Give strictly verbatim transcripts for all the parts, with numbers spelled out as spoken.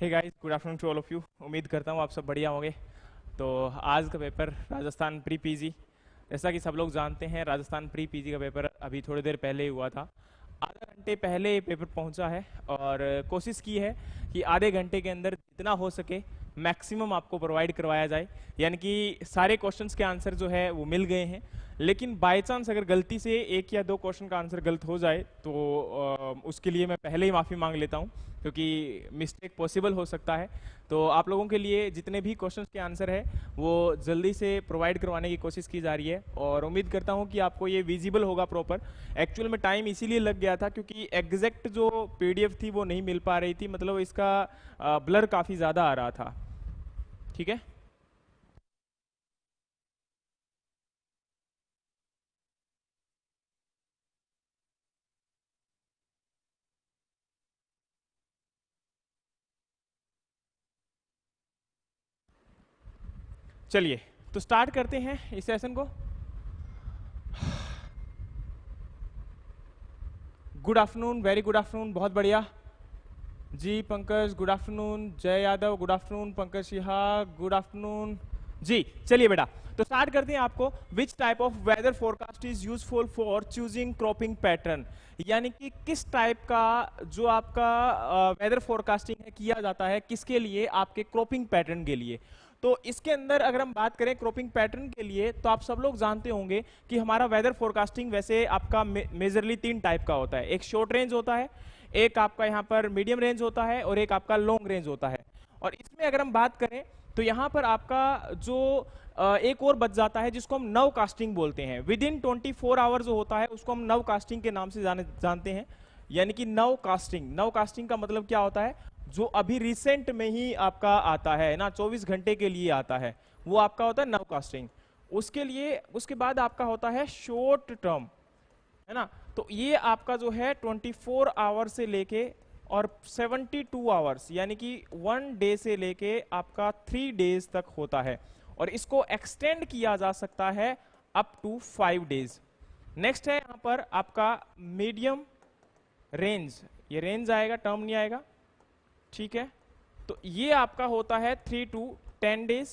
Hey guys, good afternoon to all of you. उम्मीद करता हूँ आप सब बढ़िया होंगे। तो आज का पेपर राजस्थान प्री पीजी, जैसा कि सब लोग जानते हैं राजस्थान प्री पीजी का पेपर अभी थोड़ी देर पहले हुआ था। आधा घंटे पहले ये पेपर पहुंचा है और कोशिश की है कि आधे घंटे के अंदर जितना हो सके मैक्सिमम आपको प्रोवाइड करवाया जाए, यानी कि सारे क्वेश्चंस के आंसर जो है वो मिल गए हैं। लेकिन बाय चांस अगर गलती से एक या दो क्वेश्चन का आंसर गलत हो जाए तो उसके लिए मैं पहले ही माफ़ी मांग लेता हूं, क्योंकि मिस्टेक पॉसिबल हो सकता है। तो आप लोगों के लिए जितने भी क्वेश्चंस के आंसर है वो जल्दी से प्रोवाइड करवाने की कोशिश की जा रही है और उम्मीद करता हूं कि आपको ये विजिबल होगा प्रॉपर। एक्चुअल में टाइम इसीलिए लग गया था क्योंकि एग्जैक्ट जो पीडीएफ थी वो नहीं मिल पा रही थी, मतलब इसका ब्लर काफ़ी ज़्यादा आ रहा था। ठीक है, चलिए तो स्टार्ट करते हैं इस सेशन को। Good afternoon, very good afternoon, बहुत बढ़िया जी। Pankaj good afternoon, Jay Yadav good afternoon, Pankaj Siha good afternoon ji. चलिए बेटा तो स्टार्ट करते हैं। आपको which type of weather forecast is useful for choosing cropping pattern, यानी कि किस टाइप का जो आपका वेदर फोरकास्टिंग है किया जाता है किसके लिए, आपके क्रॉपिंग पैटर्न के लिए। तो इसके अंदर अगर हम बात करें क्रॉपिंग पैटर्न के लिए तो आप सब लोग जानते होंगे कि हमारा वेदर फोरकास्टिंग वैसे आपका मेजरली तीन टाइप का होता है। एक शॉर्ट रेंज होता है, एक आपका यहाँ पर मीडियम रेंज होता है और एक आपका लॉन्ग रेंज होता है। और इसमें अगर हम बात करें तो यहाँ पर आपका जो एक और बच जाता है जिसको हम नव कास्टिंग बोलते हैं, within twenty four hour जो होता है उसको हम नव कास्टिंग के नाम से जाने जानते हैं। यानी कि नव कास्टिंग, नव कास्टिंग का मतलब क्या होता है, जो अभी रिसेंट में ही आपका आता है ना, चौबीस घंटे के लिए आता है, वो आपका होता है नव कास्टिंग। उसके लिए उसके बाद आपका होता है शॉर्ट टर्म, है ना। तो ये आपका जो है चौबीस आवर से लेके और बहत्तर आवर्स यानी कि वन डे से लेके आपका थ्री डेज तक होता है और इसको एक्सटेंड किया जा सकता है up to five days. Next है यहाँ पर आपका मीडियम रेंज, ये रेंज आएगा, टर्म नहीं आएगा, ठीक है। तो ये आपका होता है थ्री टू टेन डेज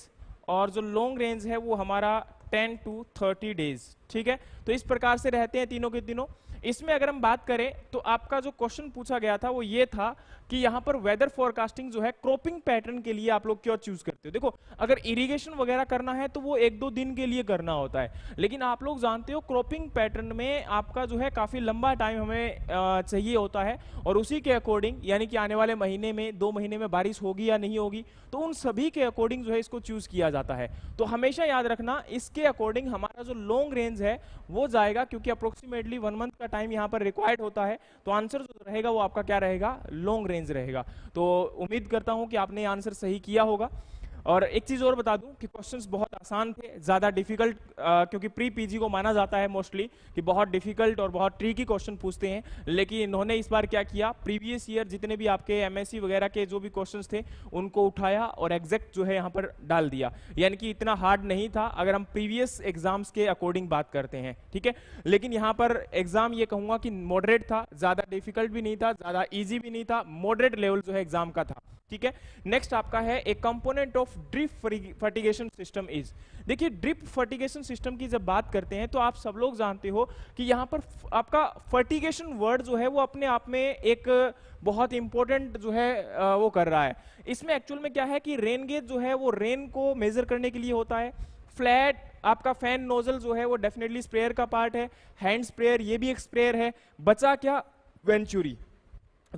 और जो लॉन्ग रेंज है वो हमारा टेन टू थर्टी डेज, ठीक है। तो इस प्रकार से रहते हैं तीनों के तीनों। इसमें अगर हम बात करें तो आपका जो क्वेश्चन पूछा गया था वो ये था कि यहाँ पर वेदर फोरकास्टिंग जो है क्रॉपिंग पैटर्न के लिए आप लोग क्यों चूज करते हो। देखो, अगर इरिगेशन वगैरह करना है तो वो एक दो दिन के लिए करना होता है, लेकिन आप लोग जानते हो क्रॉपिंग पैटर्न में आपका जो है काफ़ी लंबा टाइम हमें चाहिए होता है और उसी के अकॉर्डिंग, यानी कि आने वाले महीने में, दो महीने में बारिश होगी या नहीं होगी, तो उन सभी के अकॉर्डिंग जो है इसको चूज किया जाता है। तो हमेशा याद रखना, इसके अकॉर्डिंग हमारा जो लॉन्ग रेंज है वो जाएगा, क्योंकि अप्रोक्सीमेटली वन मंथ का टाइम यहाँ पर रिक्वायर्ड होता है। तो आंसर जो रहेगा वो आपका क्या रहेगा, लॉन्ग रेंज रहेगा। तो उम्मीद करता हूँ कि आपने आंसर सही किया होगा। और एक चीज़ और बता दूं कि क्वेश्चंस बहुत आसान थे, ज़्यादा डिफिकल्ट, क्योंकि प्री पीजी को माना जाता है मोस्टली कि बहुत डिफिकल्ट और बहुत ट्रिकी क्वेश्चन पूछते हैं, लेकिन इन्होंने इस बार क्या किया, प्रीवियस ईयर जितने भी आपके एमएससी वगैरह के जो भी क्वेश्चंस थे उनको उठाया और एग्जैक्ट जो है यहाँ पर डाल दिया, यानी कि इतना हार्ड नहीं था अगर हम प्रीवियस एग्जाम्स के अकॉर्डिंग बात करते हैं, ठीक है। लेकिन यहाँ पर एग्जाम ये कहूँगा कि मॉडरेट था, ज़्यादा डिफिकल्ट भी नहीं था, ज़्यादा ईजी भी नहीं था, मॉडरेट लेवल जो है एग्जाम का था, ठीक है। नेक्स्ट आपका है एक component of drip fertigation system is. देखिए, ड्रिप फर्टिगेशन सिस्टम की जब बात करते हैं तो आप सब लोग जानते हो कि यहाँ पर आपका फर्टिगेशन वर्ड जो है वो अपने आप में एक बहुत इंपॉर्टेंट जो है वो कर रहा है। इसमें एक्चुअल में क्या है कि रेन गेज जो है वो रेन को मेजर करने के लिए होता है, फ्लैट आपका फैन नोजल जो है वो डेफिनेटली स्प्रेयर का पार्ट है, हैंड स्प्रेयर ये भी एक स्प्रेयर है। बचा क्या, वेंचुरी,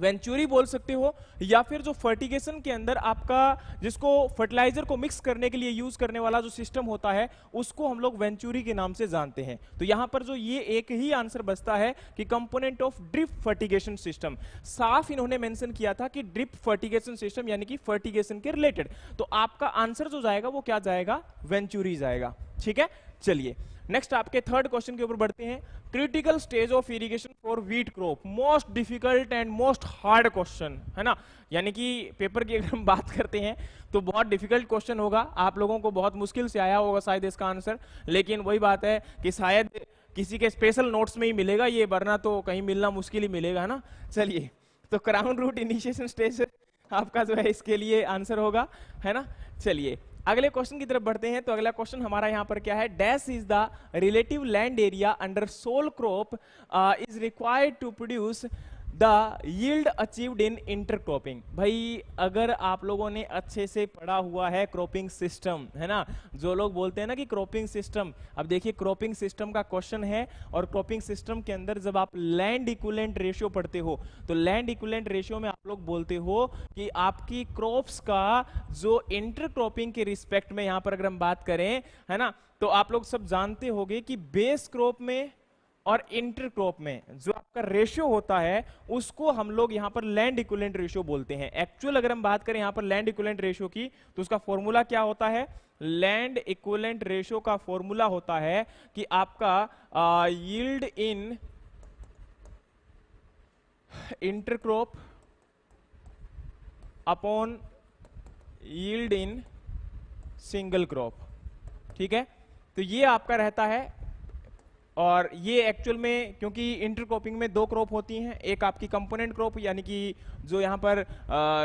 वेंचुरी बोल सकते हो, या फिर जो फर्टिगेशन के अंदर आपका जिसको फर्टिलाइजर को मिक्स करने के लिए यूज करने वाला जो सिस्टम होता है उसको हम लोग वेंचुरी के नाम से जानते हैं। तो यहाँ पर जो ये एक ही आंसर बचता है कि component of drip fertigation system. साफ इन्होंने मेंशन किया था कि ड्रिप फर्टिगेशन सिस्टम यानी कि फर्टिगेशन के रिलेटेड। तो आपका आंसर जो जाएगा वो क्या जाएगा, वेंचुरी जाएगा, ठीक है। चलिए नेक्स्ट आपके थर्ड क्वेश्चन के ऊपर बढ़ते हैं, critical stage of irrigation for wheat crop, most difficult and most hard question, है ना। यानी कि पेपर की अगर हम बात करते हैं तो बहुत डिफिकल्ट क्वेश्चन होगा, आप लोगों को बहुत मुश्किल से आया होगा शायद इसका आंसर, लेकिन वही बात है कि शायद किसी के स्पेशल नोट्स में ही मिलेगा ये, वरना तो कहीं मिलना मुश्किल ही मिलेगा, है ना। चलिए तो क्राउन रूट इनिशिएशन स्टेज आपका जो है इसके लिए आंसर होगा, है ना। चलिए अगले क्वेश्चन की तरफ बढ़ते हैं। तो अगला क्वेश्चन हमारा यहाँ पर क्या है, dash is the relative land area under sole crop is required to produce the yield achieved in intercropping. भाई अगर आप लोगों ने अच्छे से पढ़ा हुआ है क्रॉपिंग सिस्टम, है ना, जो लोग बोलते हैं ना कि क्रॉपिंग सिस्टम, अब देखिए क्रॉपिंग सिस्टम का क्वेश्चन है, और क्रॉपिंग सिस्टम के अंदर जब आप लैंड इक्विवेलेंट रेशियो पढ़ते हो तो लैंड इक्विवेलेंट रेशियो में आप लोग बोलते हो कि आपकी क्रॉप्स का जो इंटरक्रॉपिंग के रिस्पेक्ट में यहाँ पर अगर हम बात करें, है ना, तो आप लोग सब जानते होंगे कि बेस क्रॉप में और इंटरक्रॉप में जो आपका रेशियो होता है उसको हम लोग यहाँ पर लैंड इक्विवेलेंट रेशियो बोलते हैं। एक्चुअल अगर हम बात करें यहाँ पर लैंड इक्विवेलेंट रेशियो की तो उसका फॉर्मूला क्या होता है, लैंड इक्विवेलेंट रेशियो का फॉर्मूला होता है कि आपका yield in intercrop upon yield in single crop, ठीक है। तो ये आपका रहता है, और ये एक्चुअल में क्योंकि इंटरक्रॉपिंग में दो क्रॉप होती हैं, एक आपकी कंपोनेंट क्रॉप यानी कि जो यहाँ पर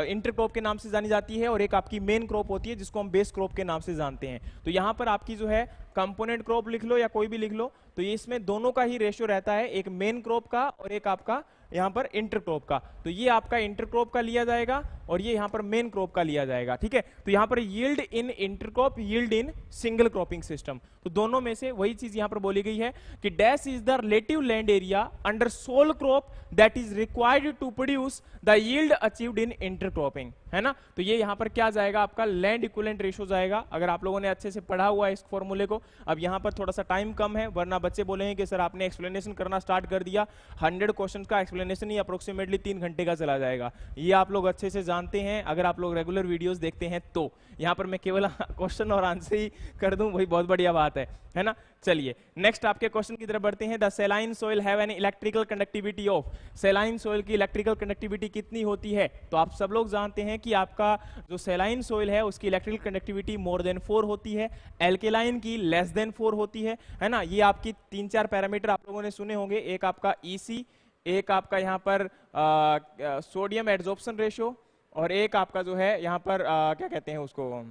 इंटरक्रॉप के नाम से जानी जाती है, और एक आपकी मेन क्रॉप होती है जिसको हम बेस क्रॉप के नाम से जानते हैं। तो यहाँ पर आपकी जो है कंपोनेंट क्रॉप लिख लो या कोई भी लिख लो, तो ये इसमें दोनों का ही रेशियो रहता है, एक मेन क्रॉप का और एक आपका यहाँ पर इंटरक्रॉप का। तो ये आपका इंटरक्रॉप का लिया जाएगा और ये यहाँ पर मेन क्रॉप का लिया जाएगा, ठीक है। तो यहाँ पर yield in intercrop, yield in single cropping system, तो दोनों में से वही चीज यहाँ पर बोली गई है कि dash is the relative land area under sole crop that is required to produce the yield achieved in intercropping, है ना। तो ये यहाँ पर क्या जाएगा, आपका लैंड इक्विवेलेंट रेशियो जाएगा, अगर आप लोगों ने अच्छे से पढ़ा हुआ है इस फॉर्मूले को। अब यहाँ पर थोड़ा सा टाइम कम है, वरना बच्चे बोलेंगे कि सर आपने एक्सप्लेनेशन करना स्टार्ट कर दिया, हंड्रेड क्वेश्चन का एक्सप्लेनेशन ही अप्रोक्सीमेटली तीन घंटे का चला जाएगा। ये आप लोग अच्छे से जानते हैं अगर आप लोग रेगुलर वीडियोस देखते हैं तो। यहाँ पर मैं केवल क्वेश्चन और आंसर ही कर दूं, वही बहुत बढ़िया बात है, है ना। चलिए नेक्स्ट आपके क्वेश्चन की तरफ बढ़ते हैं। The saline soil have an electrical conductivity of, saline soil की इलेक्ट्रिकल कंडक्टिविटी कितनी होती है? तो आप सब लोग जानते हैं कि आपका जो सेलाइन सोइल है उसकी electrical conductivity more than four होती है, एल्केलाइन की लेस देन फोर होती है, है ना। ये आपकी तीन चार पैरामीटर आप लोगों ने सुने होंगे, एक आपका ईसी, एक आपका यहाँ पर आ, सोडियम एडजॉर्प्शन रेशियो, और एक आपका जो है यहाँ पर आ, क्या कहते हैं उसको,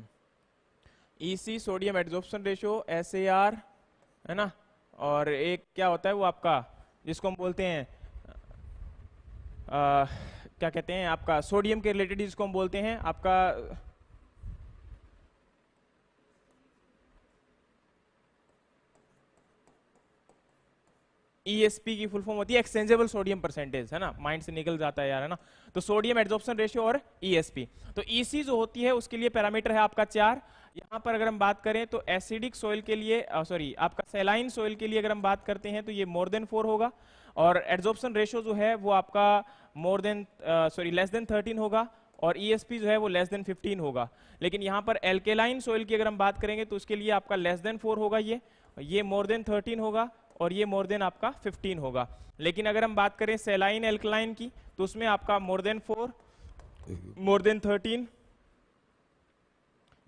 EC, sodium adsorption ratio, S A R, है ना, और एक क्या होता है वो आपका जिसको हम बोलते हैं आ, क्या कहते हैं आपका सोडियम के रिलेटेड जिसको हम बोलते हैं आपका ई एस पी की फुल फॉर्म होती है एक्सचेंजेबल सोडियम परसेंटेज, है ना, माइंड से निकल जाता है यार, है ना। तो सोडियम एडजॉर्प्शन रेशियो और ई एस पी। तो ई सी जो होती है उसके लिए पैरामीटर है आपका चार। यहाँ पर अगर हम बात करें तो एसिडिक सोइल के लिए सॉरी आपका सेलाइन सोइल के लिए अगर हम बात करते हैं तो ये मोर देन फोर होगा, और एडजॉर्प्शन रेशियो जो है वो आपका more than sorry less than thirteen होगा, और ई एस पी जो है वो लेस देन फिफ्टीन होगा। लेकिन यहाँ पर एल्केलाइन सोइल की अगर हम बात करेंगे तो उसके लिए आपका लेस देन फोर होगा, ये ये मोर देन थर्टीन होगा, और ये मोर देन आपका फिफ्टीन होगा। लेकिन अगर हम बात करें सेलाइन एल्कलाइन की तो उसमें आपका more than four, more than thirteen,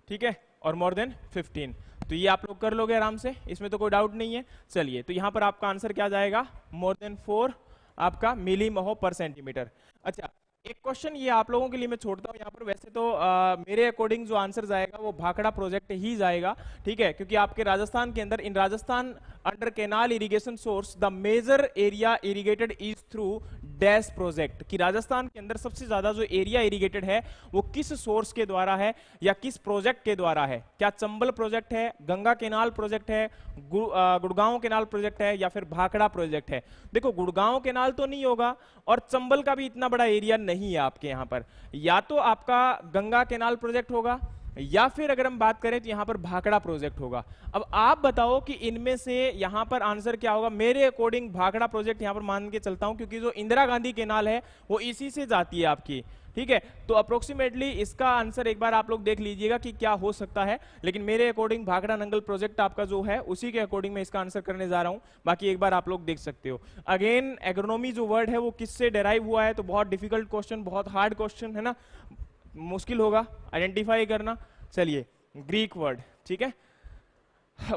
ठीक है, और मोर देन फिफ्टीन। तो ये आप लोग कर लोगे आराम से, इसमें तो कोई डाउट नहीं है। चलिए तो यहाँ पर आपका आंसर क्या जाएगा, मोर देन फोर आपका मिली महो पर सेंटीमीटर। अच्छा एक क्वेश्चन ये आप लोगों के लिए मैं छोड़ता हूँ यहाँ पर। वैसे तो आ, मेरे अकॉर्डिंग जो आंसर जाएगा वो भाखड़ा प्रोजेक्ट ही जाएगा, ठीक है, क्योंकि आपके राजस्थान के अंदर in Rajasthan under canal irrigation source the major area irrigated is through dash project, कि राजस्थान के अंदर सबसे ज्यादा जो एरिया इरिगेटेड है वो किस सोर्स के द्वारा है या किस प्रोजेक्ट के द्वारा है। क्या चंबल प्रोजेक्ट है, गंगा कैनाल प्रोजेक्ट है, गुड़गांव कैनाल प्रोजेक्ट है, या फिर भाखड़ा प्रोजेक्ट है। देखो गुड़गांव कैनाल तो नहीं होगा और चंबल का भी इतना बड़ा एरिया नहीं है आपके यहाँ पर, या तो आपका गंगा कैनाल प्रोजेक्ट होगा या फिर अगर हम बात करें तो यहाँ पर भाखड़ा प्रोजेक्ट होगा। अब आप बताओ कि इनमें से यहाँ पर आंसर क्या होगा। मेरे अकॉर्डिंग भाखड़ा प्रोजेक्ट यहाँ पर मान के चलता हूँ, क्योंकि जो इंदिरा गांधी कैनाल है वो इसी से जाती है आपकी, ठीक है। तो अप्रोक्सीमेटली इसका आंसर एक बार आप लोग देख लीजिएगा कि क्या हो सकता है, लेकिन मेरे अकॉर्डिंग भाखड़ा नंगल प्रोजेक्ट आपका जो है उसी के अकॉर्डिंग मैं इसका आंसर करने जा रहा हूं, बाकी एक बार आप लोग देख सकते हो। अगेन एग्रोनॉमी जो वर्ड है वो किससे डेराइव हुआ है, तो बहुत डिफिकल्ट क्वेश्चन, बहुत हार्ड क्वेश्चन है ना, मुश्किल होगा आइडेंटिफाई करना। चलिए ग्रीक वर्ड, ठीक है,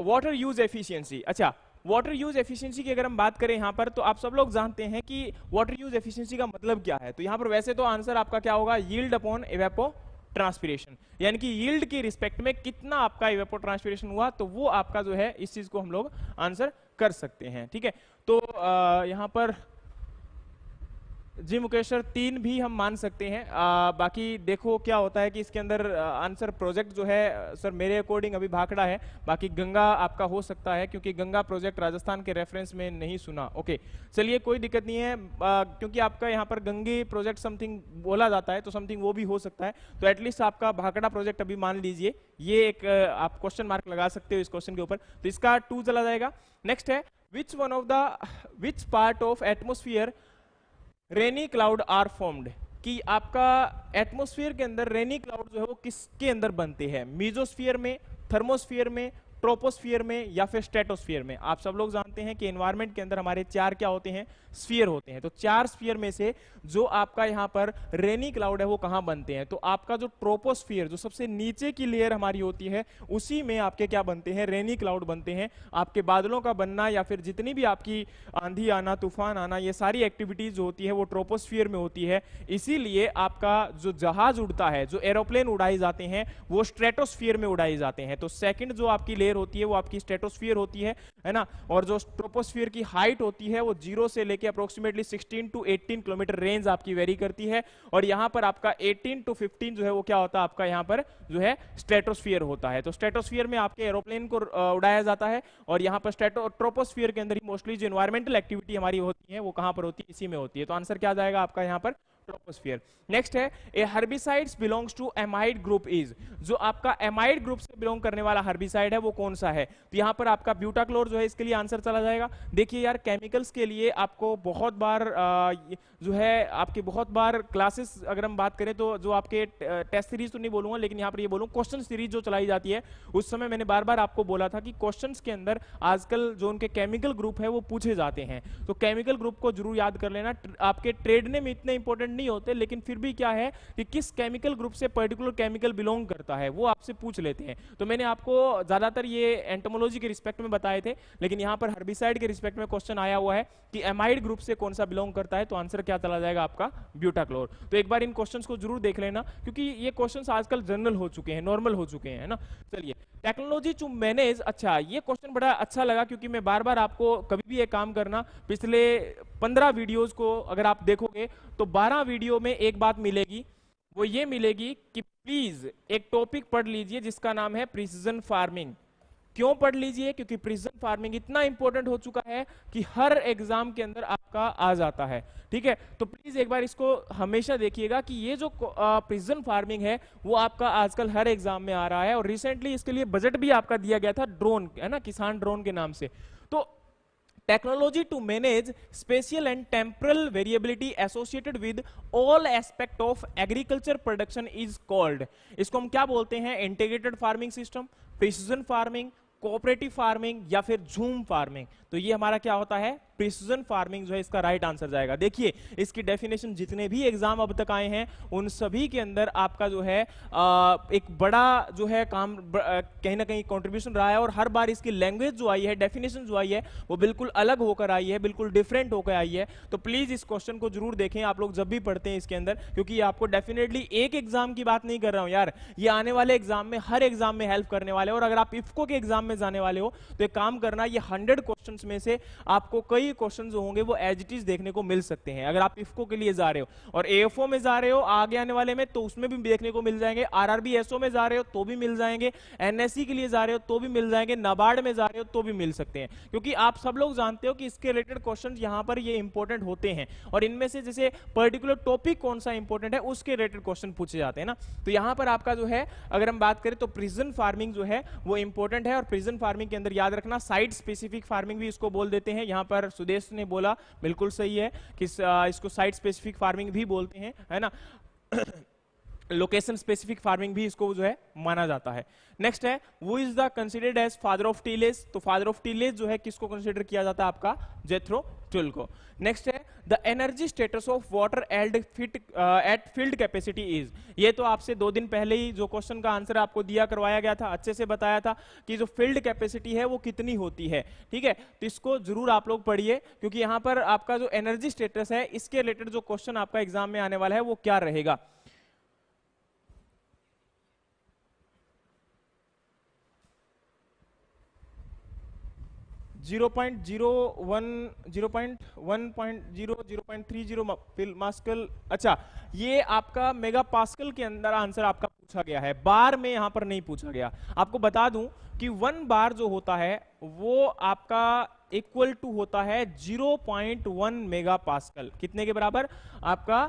वाटर यूज एफिशिएंसी। अच्छा वाटर यूज एफिशिएंसी की अगर हम बात करें यहाँ पर, तो आप सब लोग जानते हैं कि वाटर यूज एफिशिएंसी का मतलब क्या है। तो यहाँ पर वैसे तो आंसर आपका क्या होगा, यील्ड अपॉन एवेपो ट्रांसपिरेशन, यानी कि यील्ड के रिस्पेक्ट में कितना आपका एवेपो ट्रांसपिरेशन हुआ, तो वो आपका जो है इस चीज को हम लोग आंसर कर सकते हैं। ठीक है, तो आ, यहाँ पर जी मुकेश सर तीन भी हम मान सकते हैं। आ, बाकी देखो क्या होता है कि इसके अंदर आंसर प्रोजेक्ट जो है सर मेरे अकॉर्डिंग अभी भाखड़ा है, बाकी गंगा आपका हो सकता है क्योंकि गंगा प्रोजेक्ट राजस्थान के रेफरेंस में नहीं सुना। ओके चलिए कोई दिक्कत नहीं है, आ, क्योंकि आपका यहाँ पर गंगे प्रोजेक्ट समथिंग बोला जाता है, तो समथिंग वो भी हो सकता है। तो एटलीस्ट आपका भाखड़ा प्रोजेक्ट अभी मान लीजिए, ये एक आप क्वेश्चन मार्क लगा सकते हो इस क्वेश्चन के ऊपर, तो इसका टू चला जाएगा। नेक्स्ट है which one of the which part of atmosphere rainy cloud are formed, कि आपका एटमोस्फियर के अंदर रेनी क्लाउड जो है वो किसके अंदर बनते हैं, मीजोस्फियर में, थर्मोस्फियर में, ट्रोपोस्फियर में या फिर स्ट्रेटोस्फियर में। आप सब लोग जानते हैं कि एनवायरनमेंट के अंदर हमारे चार क्या होते हैं, स्फीयर होते हैं। तो चार स्फीयर में से जो आपका यहाँ पर रेनी क्लाउड है वो कहाँ बनते हैं, तो आपका जो ट्रोपोस्फियर जो सबसे नीचे की लेयर हमारी होती है उसी में आपके क्या बनते हैं, रेनी क्लाउड बनते हैं। आपके बादलों का बनना या फिर जितनी भी आपकी आंधी आना, तूफान आना, ये सारी एक्टिविटीज होती है वो ट्रोपोस्फियर में होती है। इसीलिए आपका जो जहाज उड़ता है, जो एरोप्लेन उड़ाए जाते हैं वो स्ट्रेटोस्फियर में उड़ाए जाते हैं। तो सेकेंड जो आपकी लेयर होती है वो आपकी स्ट्रेटोस्फीयर होती है, है ना। और जो ट्रोपोस्फीयर की हाइट होती है वो जीरो से लेके approximately sixteen to eighteen kilometer range आपकी वेरी करती है, और यहाँ पर आपका एटीन टू फिफ्टीन जो है वो क्या होता है आपका यहाँ पर जो है स्ट्रेटोस्फीयर होता है। तो स्ट्रेटोस्फीयर में आपके एरोप्लेन को उड़ाया जाता है, और यहाँ पर स्ट्रेटो ट्रोपोस्फीयर के अंदर ही मोस्टली जो एनवायरमेंटल एक्टिविटी हमारी होती है वो कहाँ पर होती है, इसी में होती है। तो आंसर क्या जाएगा आपका यहाँ पर, ट्रोपोस्फीयर। नेक्स्ट है a herbicides belongs to amide group is, जो आपका एमाइड ग्रुप से बिलोंग करने वाला हर्बिसाइड है वो कौन सा है, तो यहाँ पर आपका ब्यूटाक्लोर जो है इसके लिए आंसर चला जाएगा। देखिए यार केमिकल्स के लिए आपको बहुत बार आ, जो है आपके बहुत बार क्लासेस अगर हम बात करें तो जो आपके टेस्ट सीरीज तो नहीं बोलूंगा, लेकिन यहाँ पर ये बोलूँ क्वेश्चन सीरीज जो चलाई जाती है उस समय मैंने बार बार आपको बोला था कि क्वेश्चन के अंदर आजकल जो उनके केमिकल ग्रुप है वो पूछे जाते हैं। तो केमिकल ग्रुप को जरूर याद कर लेना, आपके ट्रेड नेम इतने इंपॉर्टेंट नहीं होते, लेकिन फिर भी क्या है कि किस केमिकल ग्रुप से पर्टिकुलर केमिकल बिलोंग करता है वो आपसे पूछ लेते हैं। तो मैंने आपको ज्यादातर ये एंटोमोलॉजी के रिस्पेक्ट में बताए थे, लेकिन यहाँ पर हर्बिसाइड के रिस्पेक्ट में क्वेश्चन आया हुआ है कि एमाइड ग्रुप से कौन सा बिलोंग करता है, तो आंसर क्या चला जाएगा आपका, ब्यूटाक्लोर। तो एक बार इन क्वेश्चंस को जरूर देख लेना क्योंकि ये क्वेश्चंस आजकल जनरल हो चुके हैं, नॉर्मल हो चुके हैं, है ना। चलिए टेक्नोलॉजी टू मैनेज, अच्छा ये क्वेश्चन बड़ा अच्छा लगा क्योंकि मैं बार बार आपको कभी भी ये काम करना, पिछले पंद्रह वीडियोज को अगर आप देखोगे तो बारह वीडियो में एक बात मिलेगी, वो ये मिलेगी कि प्लीज एक टॉपिक पढ़ लीजिए जिसका नाम है प्रिसीजन फार्मिंग। क्यों पढ़ लीजिए, क्योंकि प्रिसीजन फार्मिंग इतना इंपॉर्टेंट हो चुका है कि हर एग्जाम के अंदर आपका आ जाता है। ठीक है, तो प्लीज एक बार इसको हमेशा देखिएगा कि ये जो प्रिसीजन फार्मिंग है वो आपका आजकल हर एग्जाम में आ रहा है, और रिसेंटली इसके लिए बजट भी आपका दिया गया था ड्रोन, है ना, किसान ड्रोन के नाम से। तो technology to manage spatial and temporal variability associated with all aspect of agriculture production is called, इसको हम क्या बोलते हैं, integrated farming system, precision farming, cooperative farming या फिर झूम फार्मिंग। तो ये हमारा क्या होता है, प्रिसीजन फार्मिंग जो है इसका राइट आंसर जाएगा। देखिए इसकी डेफिनेशन जितने भी एग्जाम अब तक आए हैं उन सभी के अंदर आपका जो है आ, एक बड़ा जो है काम कहीं ना कहीं कंट्रीब्यूशन रहा है, और हर बार इसकी लैंग्वेज जो आई है, डेफिनेशन जो आई है वो बिल्कुल अलग होकर आई है, बिल्कुल डिफरेंट होकर आई है। तो प्लीज इस क्वेश्चन को जरूर देखें आप लोग जब भी पढ़ते हैं इसके अंदर, क्योंकि आपको डेफिनेटली एक एग्जाम की बात नहीं कर रहा हूं यार, ये आने वाले एग्जाम में हर एग्जाम में हेल्प करने वाले, और अगर आप इफ्को के एग्जाम में जाने वाले हो तो एक काम करना, ये हंड्रेड क्वेश्चन में से आपको कई क्वेश्चन जो होंगे वो एज इट इज देखने को मिल सकते हैं। अगर आप इफ्को के लिए जा रहे हो और एएफओ में जा रहे हो आगे आने वाले में, तो उसमें भी देखने को मिल जाएंगे, आरआरबी एसओ में जा रहे हो तो भी मिल जाएंगे, एनएससी के लिए जा रहे हो तो भी मिल जाएंगे, नाबार्ड में जा रहे हो तो भी मिल सकते हैं, क्योंकि आप सब लोग जानते हो कि इसके रिलेटेड क्वेश्चन यहां पर ये इंपॉर्टेंट होते हैं, और इनमें से जैसे पर्टिकुलर टॉपिक कौन सा इंपॉर्टेंट है उसके रिलेटेड क्वेश्चन पूछे जाते हैं ना। तो यहां पर आपका जो है अगर हम बात करें तो प्रिसीजन फार्मिंग जो है वो इंपॉर्टेंट है, और प्रिसीजन फार्मिंग के अंदर याद रखना साइट स्पेसिफिक फार्मिंग भी इसको बोल देते हैं। यहां पर सुदेश ने बोला बिल्कुल सही है कि इसको साइट स्पेसिफिक फार्मिंग भी बोलते हैं, है ना। लोकेशन स्पेसिफिक फार्मिंग भी इसको जो है माना जाता है। नेक्स्ट है वो is the considered as father of tillage, तो फादर ऑफ टीलेज जो है किसको कंसिडर किया जाता है आपका जेथ्रो टुल को। नेक्स्ट है the energy status of water held fit at field capacity is, ये तो आपसे दो दिन पहले ही जो क्वेश्चन का आंसर आपको दिया करवाया गया था अच्छे से बताया था कि जो फील्ड कैपेसिटी है वो कितनी होती है, ठीक है। तो इसको जरूर आप लोग पढ़िए क्योंकि यहाँ पर आपका जो एनर्जी स्टेटस है इसके रिलेटेड जो क्वेश्चन आपका एग्जाम में आने वाला है वो क्या रहेगा। Zero point zero one, zero point one, zero point three zero pascal, अच्छा ये आपका मेगा पास्कल के अंदर आंसर आपका पूछा गया है, बार में यहां पर नहीं पूछा गया। आपको बता दूं कि वन बार जो होता है वो आपका इक्वल टू होता है zero point one mega pascal, कितने के बराबर आपका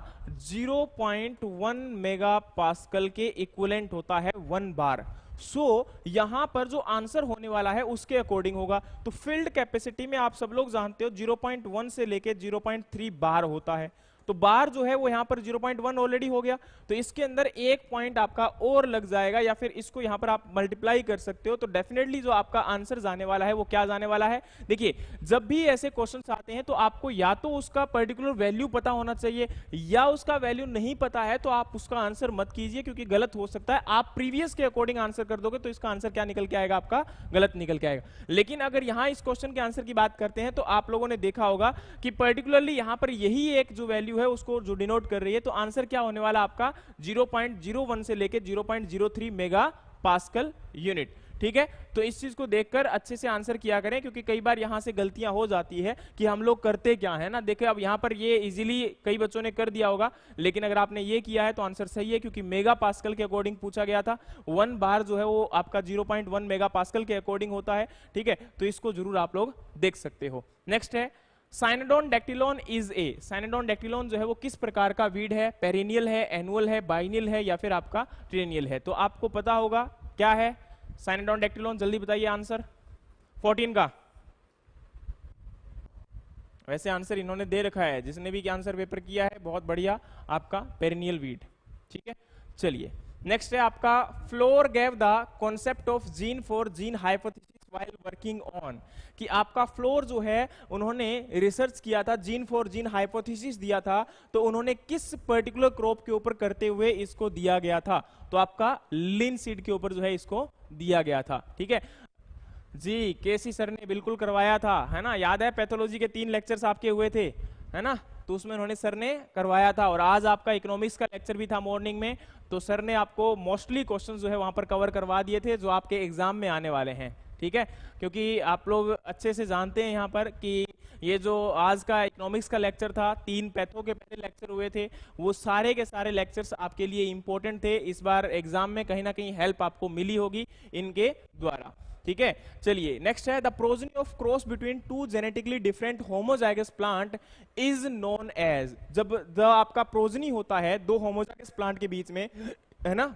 zero point one mega pascal के इक्विवेलेंट होता है वन बार। सो so, यहां पर जो आंसर होने वाला है उसके अकॉर्डिंग होगा। तो फील्ड कैपेसिटी में आप सब लोग जानते हो ज़ीरो पॉइंट वन से लेके ज़ीरो पॉइंट थ्री बार होता है, तो बार जो है वो यहां पर ज़ीरो पॉइंट वन ऑलरेडी हो गया तो इसके अंदर एक पॉइंट आपका और लग जाएगा या फिर इसको यहां पर आप मल्टीप्लाई कर सकते हो। तो डेफिनेटली जो आपका आंसर जाने वाला है वो क्या जाने वाला है, देखिए जब भी ऐसे क्वेश्चन आते हैं तो आपको या तो उसका पर्टिकुलर वैल्यू पता होना चाहिए या उसका वैल्यू नहीं पता है तो आप उसका आंसर मत कीजिए क्योंकि गलत हो सकता है। आप प्रीवियस के अकॉर्डिंग आंसर कर दोगे तो इसका आंसर क्या निकल के आएगा आपका गलत निकल के आएगा। लेकिन अगर यहां इस क्वेश्चन के आंसर की बात करते हैं तो आप लोगों ने देखा होगा कि पर्टिकुलरली यहां पर यही एक जो वैल्यू है उसको जो डिनोट कर रही है तो आंसर क्या होने वाला आपका ज़ीरो पॉइंट ज़ीरो वन से लेके zero point zero three mega pascal unit, ठीक है। तो इस चीज को देखकर अच्छे से आंसर किया करें क्योंकि कई बार यहां से गलतियां हो जाती है कि हम लोग करते क्या है ना, देखिए अब यहां पर ये इजीली कई बच्चों ने कर दिया होगा लेकिन अगर आपने ये किया है तो आंसर सही है क्योंकि मेगा पास्कल के अकॉर्डिंग पूछा गया था, वन बार जो है वो आपका zero point one mega pascal के अकॉर्डिंग होता है, ठीक है। तो इसको जरूर आप लोग देख सकते हो। नेक्स्ट है Cynodon dactylon is a, Cynodon dactylon जो है वो किस प्रकार का वीड है, पेरिनियल है, एनुअल है, बाइनियल है या फिर आपका ट्रेनियल है। तो आपको पता होगा क्या है साइनोडॉन डेक्टिलोन, जल्दी बताइए आंसर चौदह का। वैसे आंसर इन्होंने दे रखा है जिसने भी आंसर पेपर किया है, बहुत बढ़िया आपका पेरिनियल वीड, ठीक है। चलिए नेक्स्ट है आपका Flor gave the concept of gene for gene hypothesis while working on, कि आपका फ्लोर जो है उन्होंने रिसर्च किया था, जीन फॉर जीन हाइपोथेसिस दिया था तो उन्होंने किस पर्टिकुलर क्रॉप के ऊपर करते हुए इसको दिया गया था, तो आपका लिन सीड के ऊपर जो है इसको दिया गया था, ठीक है जी। केसी सर ने बिल्कुल करवाया था, है ना, याद है पैथोलॉजी के तीन लेक्चर्स आपके हुए थे, है ना, तो उसमें उन्होंने सर ने करवाया था और आज आपका इकोनॉमिक्स का लेक्चर भी था मॉर्निंग में, तो सर ने आपको मोस्टली क्वेश्चन जो है वहां पर कवर करवा दिए थे जो आपके एग्जाम में आने वाले हैं, ठीक है। क्योंकि आप लोग अच्छे से जानते हैं यहाँ पर कि ये जो आज का इकोनॉमिक्स का लेक्चर था, तीन पैथों के पहले लेक्चर हुए थे, वो सारे के सारे लेक्चर्स आपके लिए इम्पोर्टेंट थे, इस बार एग्जाम में कहीं ना कहीं हेल्प आपको मिली होगी इनके द्वारा, ठीक है। चलिए नेक्स्ट है the progeny of cross between two genetically different homozygous plant is known as, जब द आपका प्रोजेनी होता है दो होमोजाइगस प्लांट के बीच में, है ना,